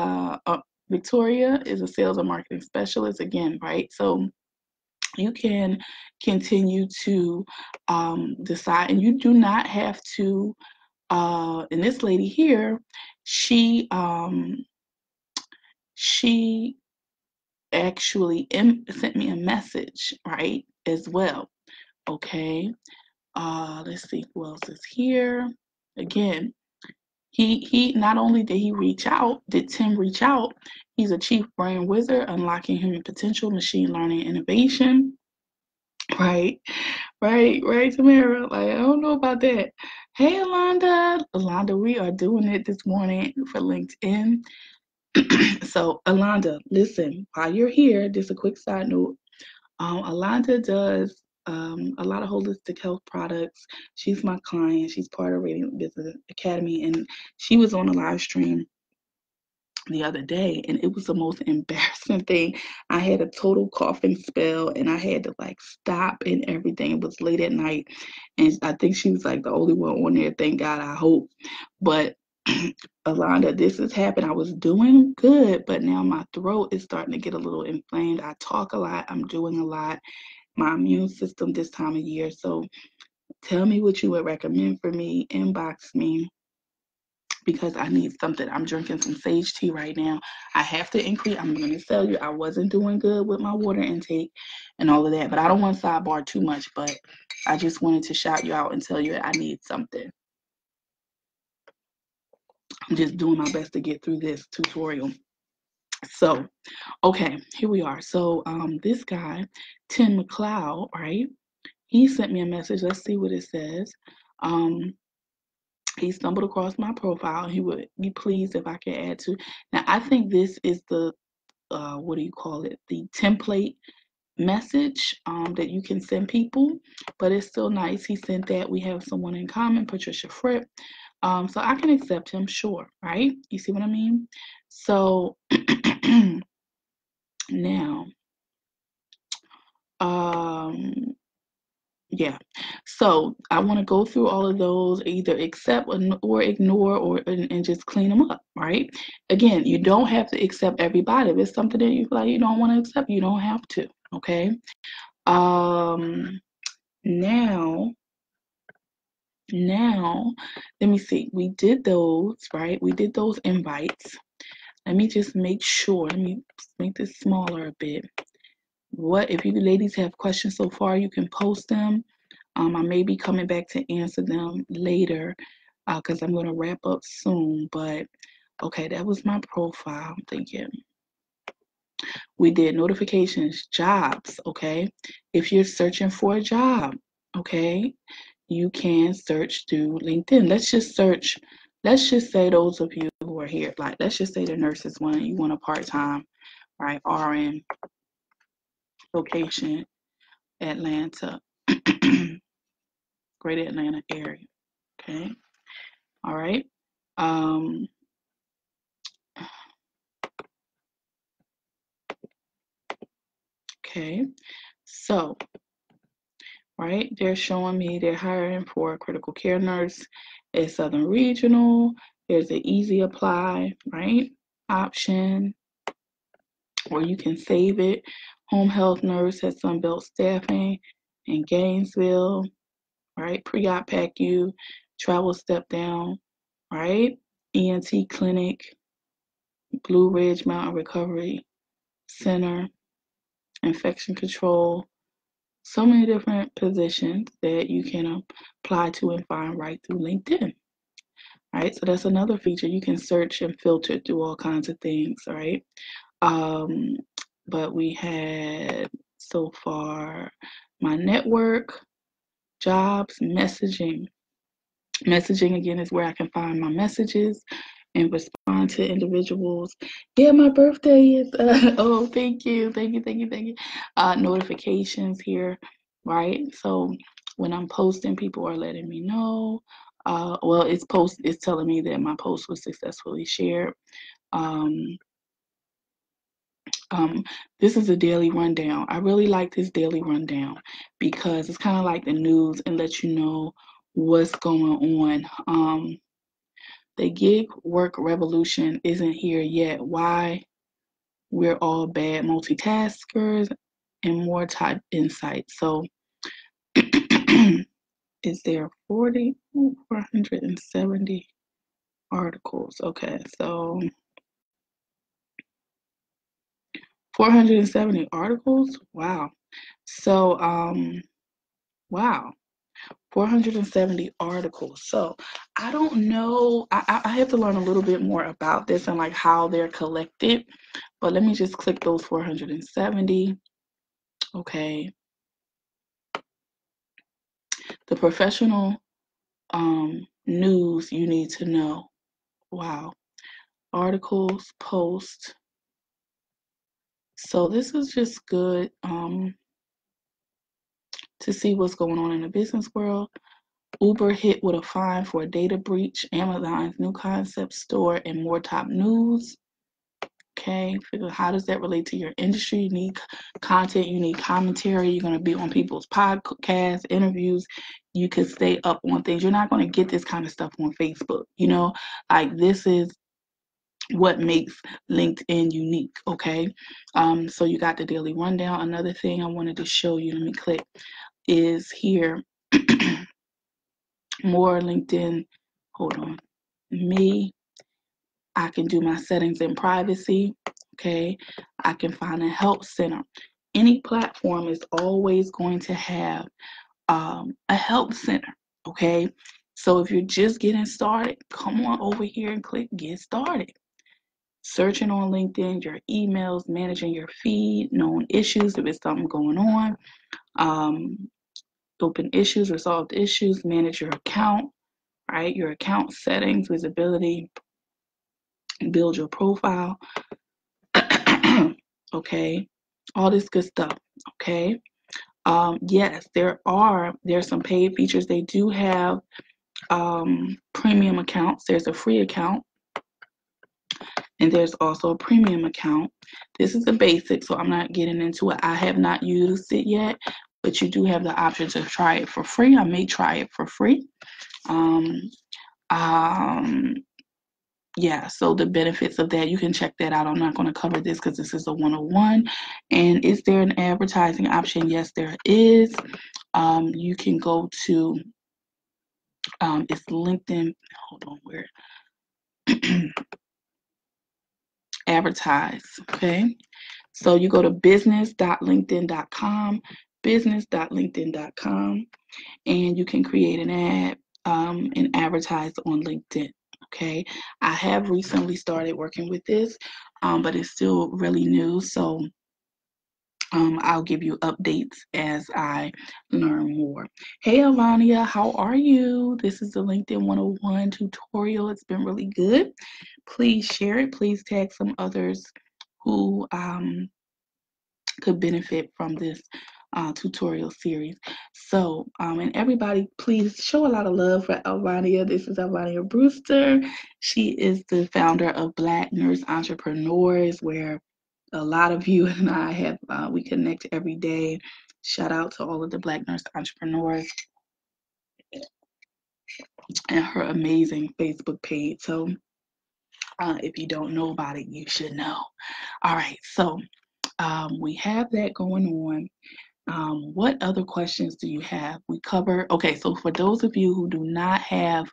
Victoria is a sales and marketing specialist again, right? So you can continue to decide, and you do not have to and this lady here, she actually sent me a message, right, as well. Okay, let's see who else is here. Again, he not only did he reach out, did Tim reach out, he's a chief brand wizard, unlocking human potential, machine learning, innovation. Right, Tamara. Like, I don't know about that. Hey, Alonda. Alonda, we are doing it this morning for LinkedIn. So, Alonda, listen, while you're here, just a quick side note. Alonda does a lot of holistic health products. She's my client. She's part of Radiant Business Academy, and she was on a live stream the other day, and it was the most embarrassing thing. I had a total coughing spell, and I had to like stop and everything. It was late at night, and I think she was like the only one on there. Thank God, I hope. But Alonda, this has happened. I was doing good, but now my throat is starting to get a little inflamed. I talk a lot. I'm doing a lot. My immune system this time of year. So tell me what you would recommend for me. Inbox me, because I need something. I'm drinking some sage tea right now. I have to increase. I'm going to tell you, I wasn't doing good with my water intake and all of that, but I don't want to sidebar too much, but I just wanted to shout you out and tell you I need something. I'm just doing my best to get through this tutorial. So, okay, here we are. So this guy, Tim McLeod, right? He sent me a message. Let's see what it says. He stumbled across my profile. He would be pleased if I could add to. Now, I think this is the, what do you call it? The template message that you can send people, but it's still nice. He sent that. We have someone in common, Patricia Fripp. So I can accept him, sure, right? You see what I mean? So now, yeah, so I want to go through all of those, either accept or ignore, and just clean them up, right? Again, you don't have to accept everybody. If it's something that you feel like you don't want to accept, you don't have to, okay? Now, let me see. We did those, right? We did those invites. Let me just make sure. Let me make this smaller a bit. What if you ladies have questions so far, you can post them. I may be coming back to answer them later. because I'm going to wrap up soon. But okay, that was my profile. I'm thinking we did notifications, jobs. Okay, if you're searching for a job, okay, you can search through LinkedIn. Let's just search. Let's just say those of you who are here, like let's just say the nurses one, you want a part-time, right, RN location, Atlanta, Greater Atlanta area. Okay. All right. Okay. So, right, they're showing me they're hiring for a critical care nurse at Southern Regional. There's an easy apply, right, option, or you can save it. Home health nurse at Sunbelt Staffing in Gainesville, right? Pre-op PACU, travel step down, right? ENT clinic, Blue Ridge Mountain Recovery Center, infection control. So many different positions that you can apply to and find right through LinkedIn. All right, so that's another feature. You can search and filter through all kinds of things, right? But we had so far my network, jobs, messaging. Messaging, again, is where I can find my messages and respond to individuals. Yeah, my birthday is, oh, thank you, thank you, thank you, thank you. Notifications here, right? So when I'm posting, people are letting me know. Well, it's telling me that my post was successfully shared. This is a daily rundown. I really like this daily rundown because it's kind of like the news and lets you know what's going on. The gig work revolution isn't here yet. Why we're all bad multitaskers and more type insights. So is there 470 articles? Okay, so 470 articles. Wow. So, wow. 470 articles. So I don't know. I have to learn a little bit more about this and like how they're collected. But let me just click those 470. Okay. The professional news you need to know. Wow. Articles, posts. So this is just good to see what's going on in the business world. Uber hit with a fine for a data breach, Amazon's new concept store, and more top news. Okay, figure how does that relate to your industry? You need content, you need commentary, you're going to be on people's podcasts, interviews. You could stay up on things. You're not going to get this kind of stuff on Facebook. You know, like this is what makes LinkedIn unique, okay? So you got the daily rundown. Another thing I wanted to show you, let me click, is here. More LinkedIn, hold on, me. I can do my settings and privacy, okay? I can find a help center. Any platform is always going to have a help center, okay? So if you're just getting started, come on over here and click get started. Searching on LinkedIn, your emails, managing your feed, known issues, if it's something going on, open issues, resolved issues, manage your account, right? Your account settings, visibility, build your profile, okay? All this good stuff, okay? Yes, there's some paid features. They do have premium accounts. There's a free account. And there's also a premium account. This is the basic, so I'm not getting into it. I have not used it yet, but you do have the option to try it for free. I may try it for free. Yeah, so the benefits of that, you can check that out. I'm not going to cover this because this is a 101. And is there an advertising option? Yes, there is. You can go to, it's LinkedIn. Hold on, where? Advertise, okay? So you go to business.linkedin.com, business.linkedin.com, and you can create an ad, and advertise on LinkedIn. Okay, I have recently started working with this, but it's still really new. So I'll give you updates as I learn more. Hey, Alvania, how are you? This is the LinkedIn 101 tutorial. It's been really good. Please share it. Please tag some others who could benefit from this tutorial series. So, and everybody, please show a lot of love for Alvania. This is Alvania Brewster. She is the founder of Black Nurse Entrepreneurs, where a lot of you and I have, we connect every day. Shout out to all of the Black Nurse Entrepreneurs and her amazing Facebook page. So if you don't know about it, you should know. All right, so we have that going on. What other questions do you have? We cover, okay, so for those of you who do not have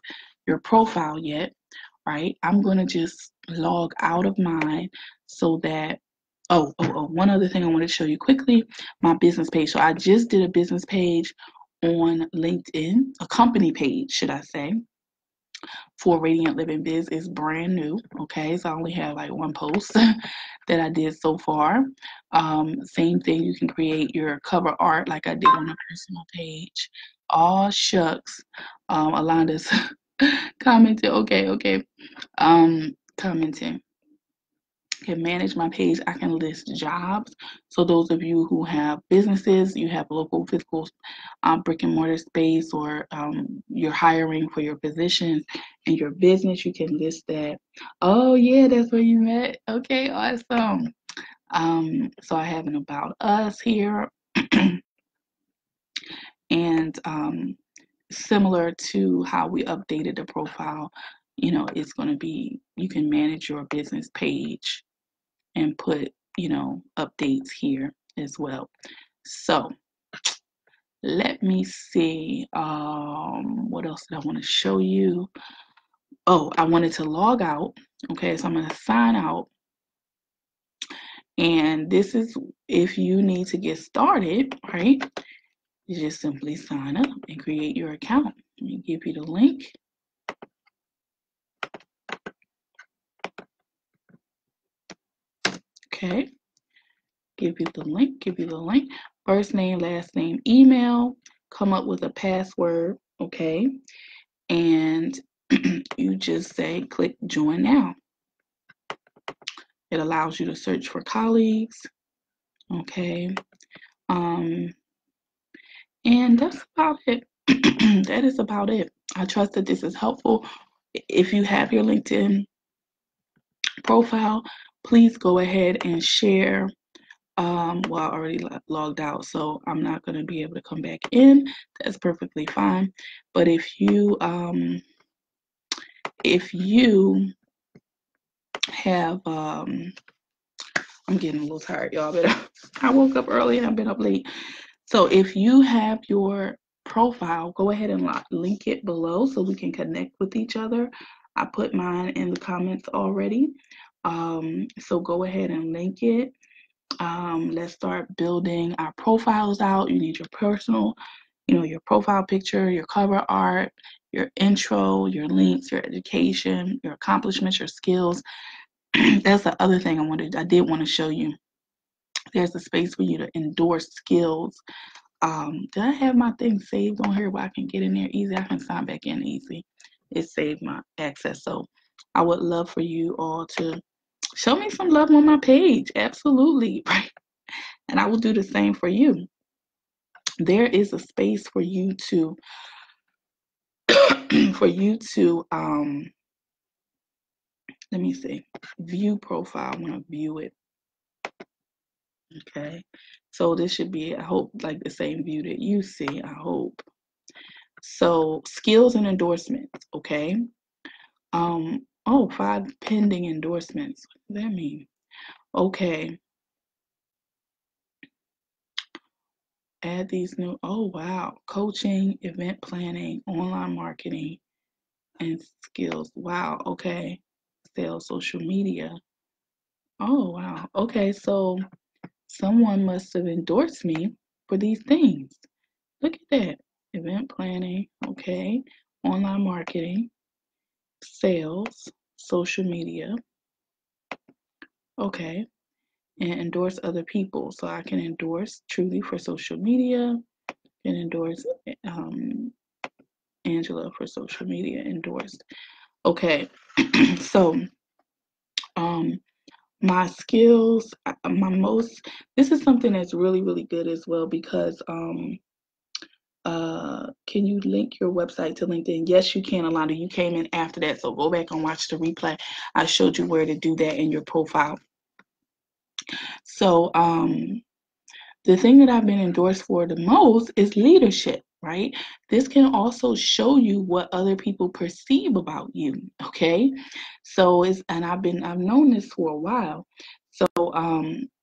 your profile yet, right, I'm gonna just log out of mine so that, one other thing I want to show you quickly, my business page. So I just did a business page on LinkedIn, a company page, should I say, for Radiant Living Biz. It's brand new, okay? So I only have like one post that I did so far. Same thing, you can create your cover art like I did on a personal page. Aw, shucks. Alanda's commenting, okay. Commenting. Can manage my page. I can list jobs. So those of you who have businesses, you have local physical brick and mortar space, or you're hiring for your positions and your business, you can list that. Oh yeah, that's where you met. Okay, awesome. So I have an about us here, and similar to how we updated the profile, you know, it's going to be, you can manage your business page and put, you know, updates here as well. So let me see, what else did I want to show you? Oh, I wanted to log out. Okay, so I'm going to sign out. And this is if you need to get started, right? You just simply sign up and create your account. Let me give you the link. Okay, give you the link, First name, last name, email, come up with a password, okay? And you just say, click join now. It allows you to search for colleagues, okay? And that's about it. That is about it. I trust that this is helpful. If you have your LinkedIn profile, please go ahead and share. Well, I already logged out, so I'm not going to be able to come back in. That's perfectly fine. But if you have, I'm getting a little tired, y'all. But I woke up early and I've been up late. So if you have your profile, go ahead and link it below so we can connect with each other. I put mine in the comments already. So go ahead and link it. Let's start building our profiles out. You need your personal, you know, your profile picture, your cover art, your intro, your links, your education, your accomplishments, your skills. That's the other thing I did want to show you. There's a space for you to endorse skills. Did I have my thing saved on here where I can get in there easy? I can sign back in easy. It saved my access. So I would love for you all to show me some love on my page. Absolutely, right? And I will do the same for you. There is a space for you to let me see, view profile. I want to view it. Okay, so this should be, I hope, like the same view that you see, I hope. So skills and endorsements, okay? Oh, 5 pending endorsements. What does that mean? Okay. Add these new, oh, wow. Coaching, event planning, online marketing, and skills. Wow, okay. Sales, social media. Oh, wow. Okay, so someone must have endorsed me for these things. Look at that. Event planning, okay. online marketing, sales, social media. Okay, and endorse other people. So I can endorse Trudy for social media, and endorse Angela for social media, endorsed. Okay, so my skills, this is something that's really, really good as well, because can you link your website to LinkedIn? Yes, you can, Alana. You came in after that, so go back and watch the replay. I showed you where to do that in your profile. So the thing that I've been endorsed for the most is leadership, right? This can also show you what other people perceive about you, okay? So it's, and I've known this for a while. So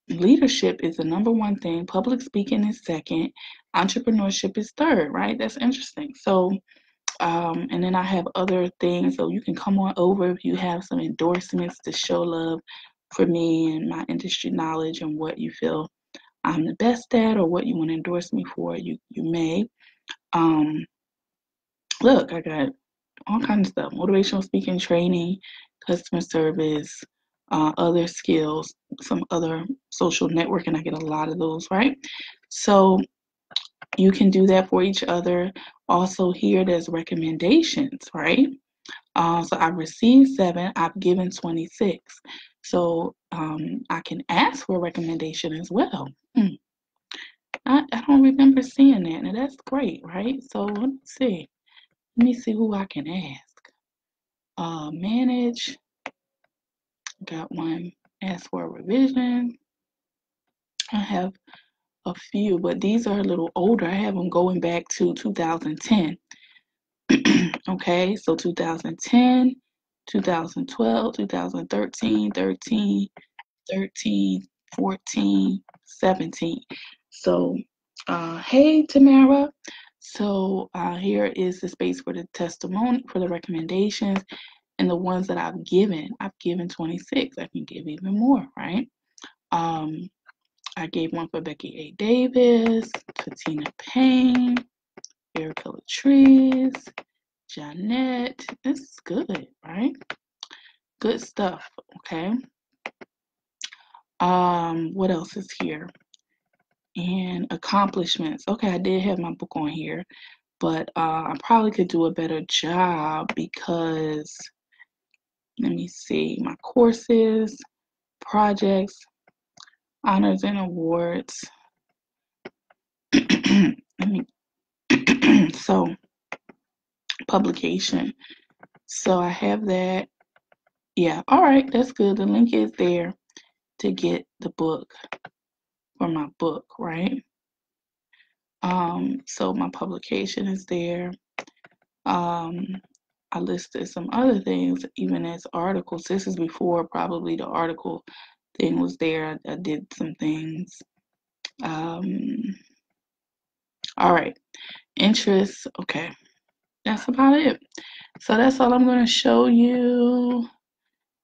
leadership is the number one thing, public speaking is second, entrepreneurship is third, right? That's interesting. So and then I have other things, so you can come on over if you have some endorsements to show love for me and my industry knowledge and what you feel I'm the best at, or what you want to endorse me for, you may. Look, I got all kinds of stuff, motivational speaking, training, customer service, other skills, some other social networking. I get a lot of those, right? So you can do that for each other. Also here, there's recommendations, right? So I've received 7, I've given 26. So I can ask for a recommendation as well. I don't remember seeing that. Now that's great, right? So let me see. Let me see who I can ask. Manage. Got one. Ask for a revision. I have a few, but these are a little older. I have them going back to 2010. Okay, so 2010, 2012, 2013, 14, 17. So, hey, Tamara. So here is the space for the testimony, for the recommendations, and the ones that I've given. I've given 26. I can give even more, right? I gave one for Becky A. Davis, Katina Payne, Erica Latrice, Jeanette. This is good, right? Good stuff, okay? What else is here? And accomplishments. Okay, I did have my book on here, but I probably could do a better job because, let me see, my courses, projects, honors and awards. So publication. So I have that. Yeah, all right, that's good. The link is there to get the book. For my book, right? So my publication is there. I listed some other things, even as articles. This is before probably the article thing was there. I did some things. All right, interests. Okay, that's about it. So that's all I'm going to show you,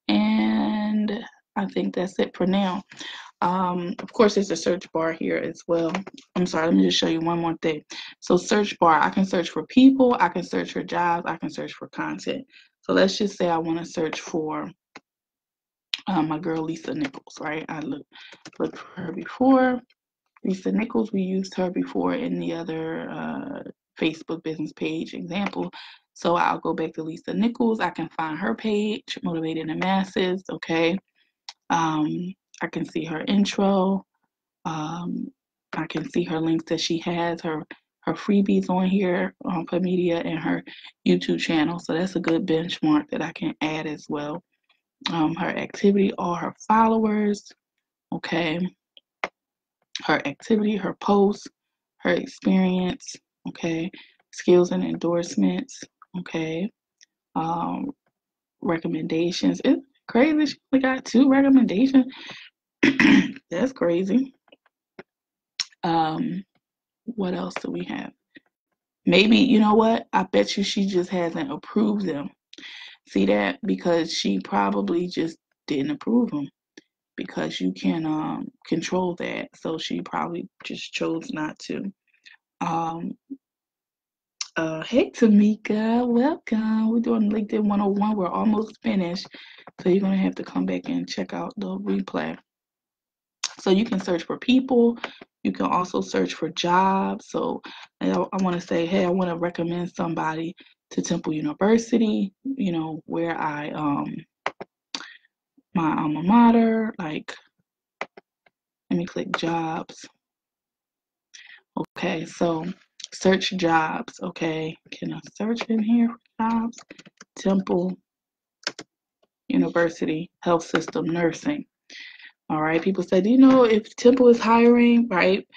and I think that's it for now. Of course, there's a search bar here as well. I'm sorry, let me just show you one more thing. So search bar, I can search for people, I can search for jobs, I can search for content. So let's just say I want to search for my girl Lisa Nichols, right? I looked for her before. Lisa Nichols, we used her before in the other Facebook business page example. So I'll go back to Lisa Nichols. I can find her page, Motivated in Masses, okay? I can see her intro. I can see her links that she has, her freebies on here for media and her YouTube channel. So that's a good benchmark that I can add as well. Her activity, all her followers, okay. Her activity, her posts, her experience, okay. Skills and endorsements, okay. Recommendations. It's crazy. She only got 2 recommendations. That's crazy. What else do we have? Maybe, you know what? I bet you she just hasn't approved them. See that? Because she probably just didn't approve them, because you can control that. So she probably just chose not to. Hey, Tamika, welcome. We're doing LinkedIn 101. We're almost finished. So you're going to have to come back and check out the replay. So you can search for people. You can also search for jobs. So I want to say, hey, I want to recommend somebody to Temple University, you know, where I, my alma mater, like, let me click jobs. Okay, so search jobs. Okay, can I search in here for jobs? Temple University, health system, nursing. All right, people said, do you know if Temple is hiring, right?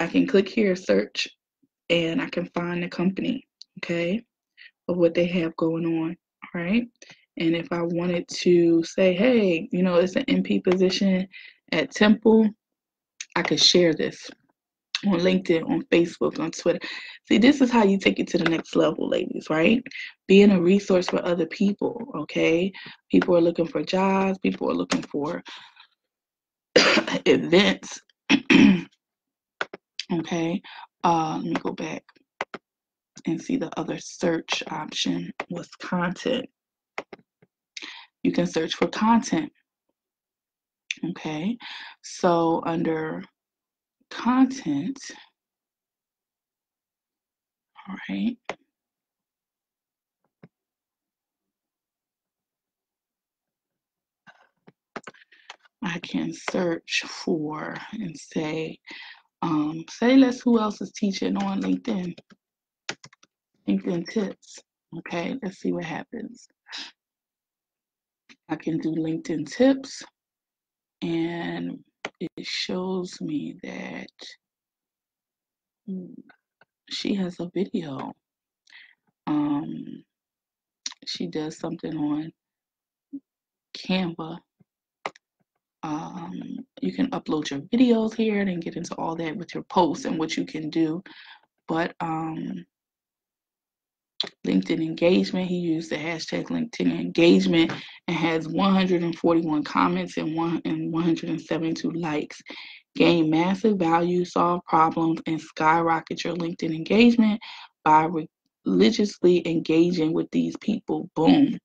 I can click here, search, and I can find the company, okay, of what they have going on, all right? And if I wanted to say, hey, you know, it's an MP position at Temple, I could share this on LinkedIn, on Facebook, on Twitter. See, this is how you take it to the next level, ladies, right? Being a resource for other people, okay? People are looking for jobs. People are looking for events, okay? Let me go back and see the other search option was content. You can search for content, okay? So under content, all right. I can search for and say, let's who else is teaching on LinkedIn. LinkedIn tips. Okay, let's see what happens. I can do LinkedIn tips, and it shows me that she has a video. She does something on Canva. You can upload your videos here and get into all that with your posts and what you can do. But LinkedIn engagement, he used the hashtag LinkedIn engagement and has 141 comments and 172 likes. Gain massive value, solve problems, and skyrocket your LinkedIn engagement by religiously engaging with these people. Boom.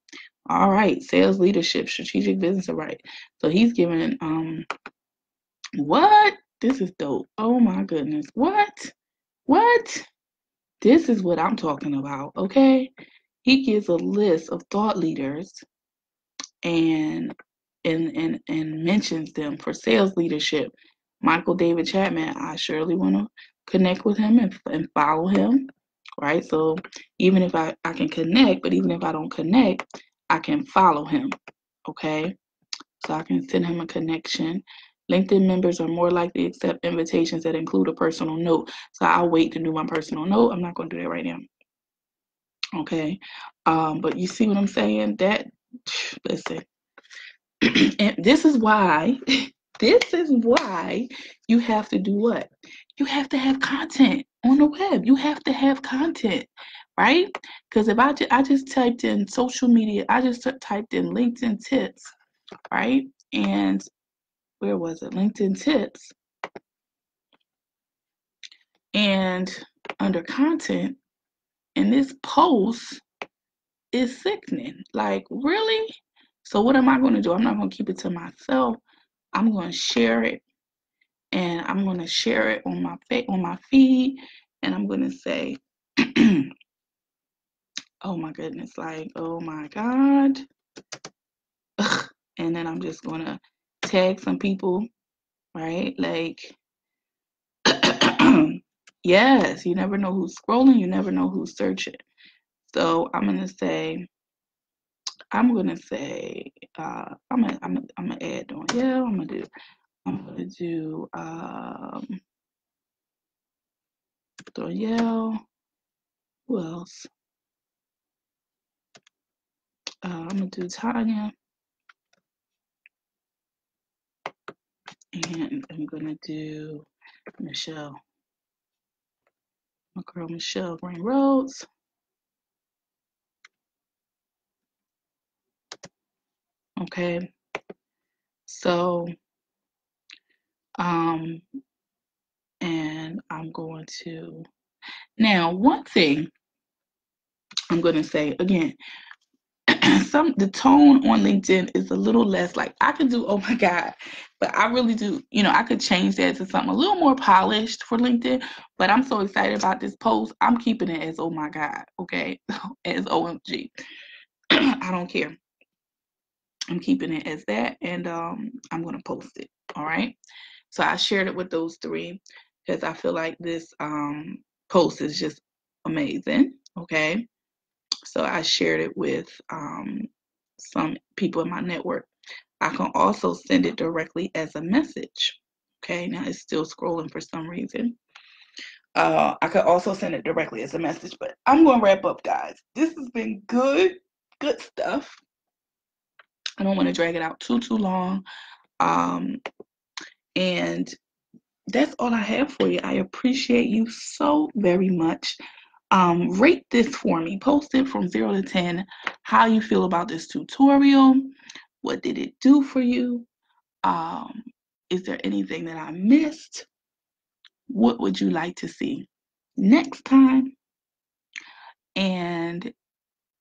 All right. Sales leadership, strategic business. All right. So he's giving, what? This is dope. Oh my goodness. What? This is what I'm talking about, okay? He gives a list of thought leaders and mentions them for sales leadership. Michael David Chapman, I surely want to connect with him and follow him, right? So even if I can connect, but even if I don't connect, I can follow him, okay? So I can send him a connection. LinkedIn members are more likely to accept invitations that include a personal note. So I'll wait to do my personal note. I'm not going to do that right now. Okay. But you see what I'm saying? That, listen, and this is why you have to do what? You have to have content on the web. You have to have content, right? Because if I just typed in social media, I just typed in LinkedIn tips, right? And where was it? LinkedIn tips. And under content, and this post is sickening. Like, really? So what am I going to do? I'm not going to keep it to myself. I'm going to share it. And I'm going to share it on my feed. And I'm going to say, oh my goodness, like, oh my God. Ugh. And then I'm just going to tag some people, right? Like, yes, you never know who's scrolling, you never know who's searching. So I'm gonna do Doriel. Who else? I'm gonna do Tanya. And I'm gonna do Michelle, my girl Michelle Green Rhodes. Okay, so and I'm going to Now, one thing I'm going to say again, the tone on LinkedIn is a little less like, I could do, oh my God, but I really do, you know, I could change that to something a little more polished for LinkedIn, but I'm so excited about this post, I'm keeping it as, oh my God, okay, as OMG. I don't care. I'm keeping it as that, and I'm going to post it, all right? So I shared it with those three because I feel like this post is just amazing, okay? So I shared it with some people in my network. I can also send it directly as a message. Okay, now it's still scrolling for some reason. I could also send it directly as a message, but I'm going to wrap up, guys. This has been good stuff. I don't want to drag it out too long. And that's all I have for you. I appreciate you so very much. Rate this for me. Post it from 0 to 10. How you feel about this tutorial. What did it do for you? Is there anything that I missed? What would you like to see next time? And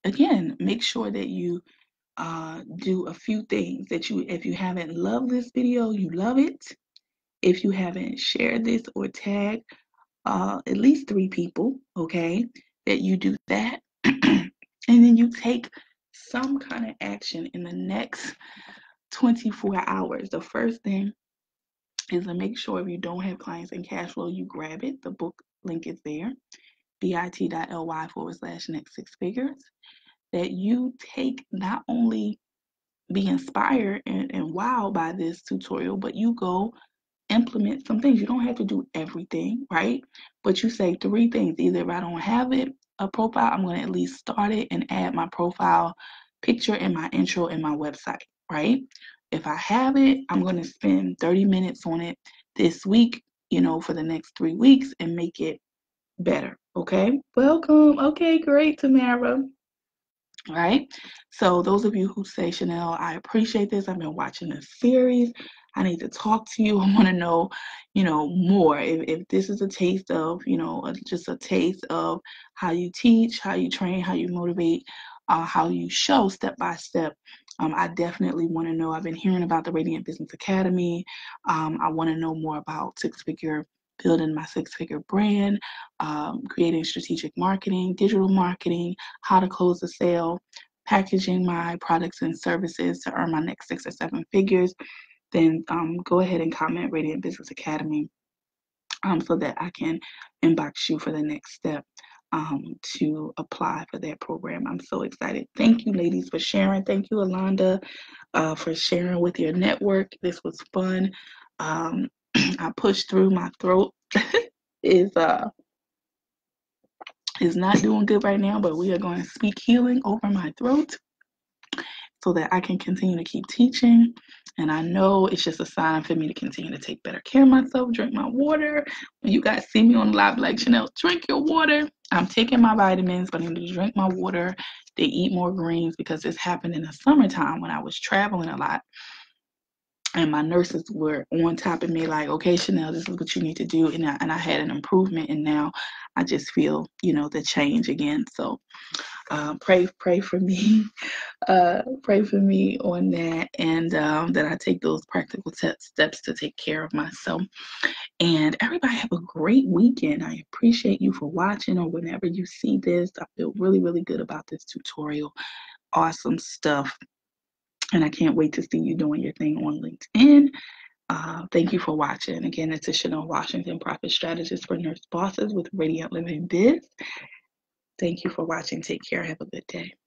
again, make sure that you do a few things that you, if you haven't loved this video, you love it. If you haven't shared this or tagged at least 3 people, okay, that you do that, and then you take some kind of action in the next 24 hours. The first thing is to make sure if you don't have Clients and Cash Flow, you grab it. The book link is there, bit.ly/next6figures, that you take, not only be inspired and wowed by this tutorial, but you go implement some things. You don't have to do everything, right? But you say 3 things. Either if I don't have it, a profile, I'm going to at least start it and add my profile picture and my intro and my website, right? If I have it, I'm going to spend 30 minutes on it this week, you know, for the next 3 weeks and make it better, okay? Welcome. Okay, great, Tamara. All right. So those of you who say, Chanel, I appreciate this. I've been watching this series. I need to talk to you. I want to know, you know, more. If this is a taste of, you know, just a taste of how you teach, how you train, how you motivate, how you show step by step, I definitely want to know. I've been hearing about the Radiant Business Academy. I want to know more about six-figure, building my six-figure brand, creating strategic marketing, digital marketing, how to close a sale, packaging my products and services to earn my next 6 or 7 figures. Then go ahead and comment Radiant Business Academy so that I can inbox you for the next step to apply for that program. I'm so excited. Thank you, ladies, for sharing. Thank you, Alonda, for sharing with your network. This was fun. I pushed through. My throat is not doing good right now, but we are going to speak healing over my throat so that I can continue to keep teaching. And I know it's just a sign for me to continue to take better care of myself, drink my water. When you guys see me on live, like, Chanel, drink your water. I'm taking my vitamins, but I need to drink my water. They eat more greens because this happened in the summertime when I was traveling a lot. And my nurses were on top of me like, okay, Chanel, this is what you need to do. And I had an improvement. And now I just feel, you know, the change again. So pray for me. Pray for me on that. And that I take those practical steps to take care of myself. And everybody have a great weekend. I appreciate you for watching, or whenever you see this. I feel really, really good about this tutorial. Awesome stuff. And I can't wait to see you doing your thing on LinkedIn. Thank you for watching. Again, it's Chanel Washington, Profit Strategist for Nurse Bosses with Radiant Living Biz. Thank you for watching. Take care. Have a good day.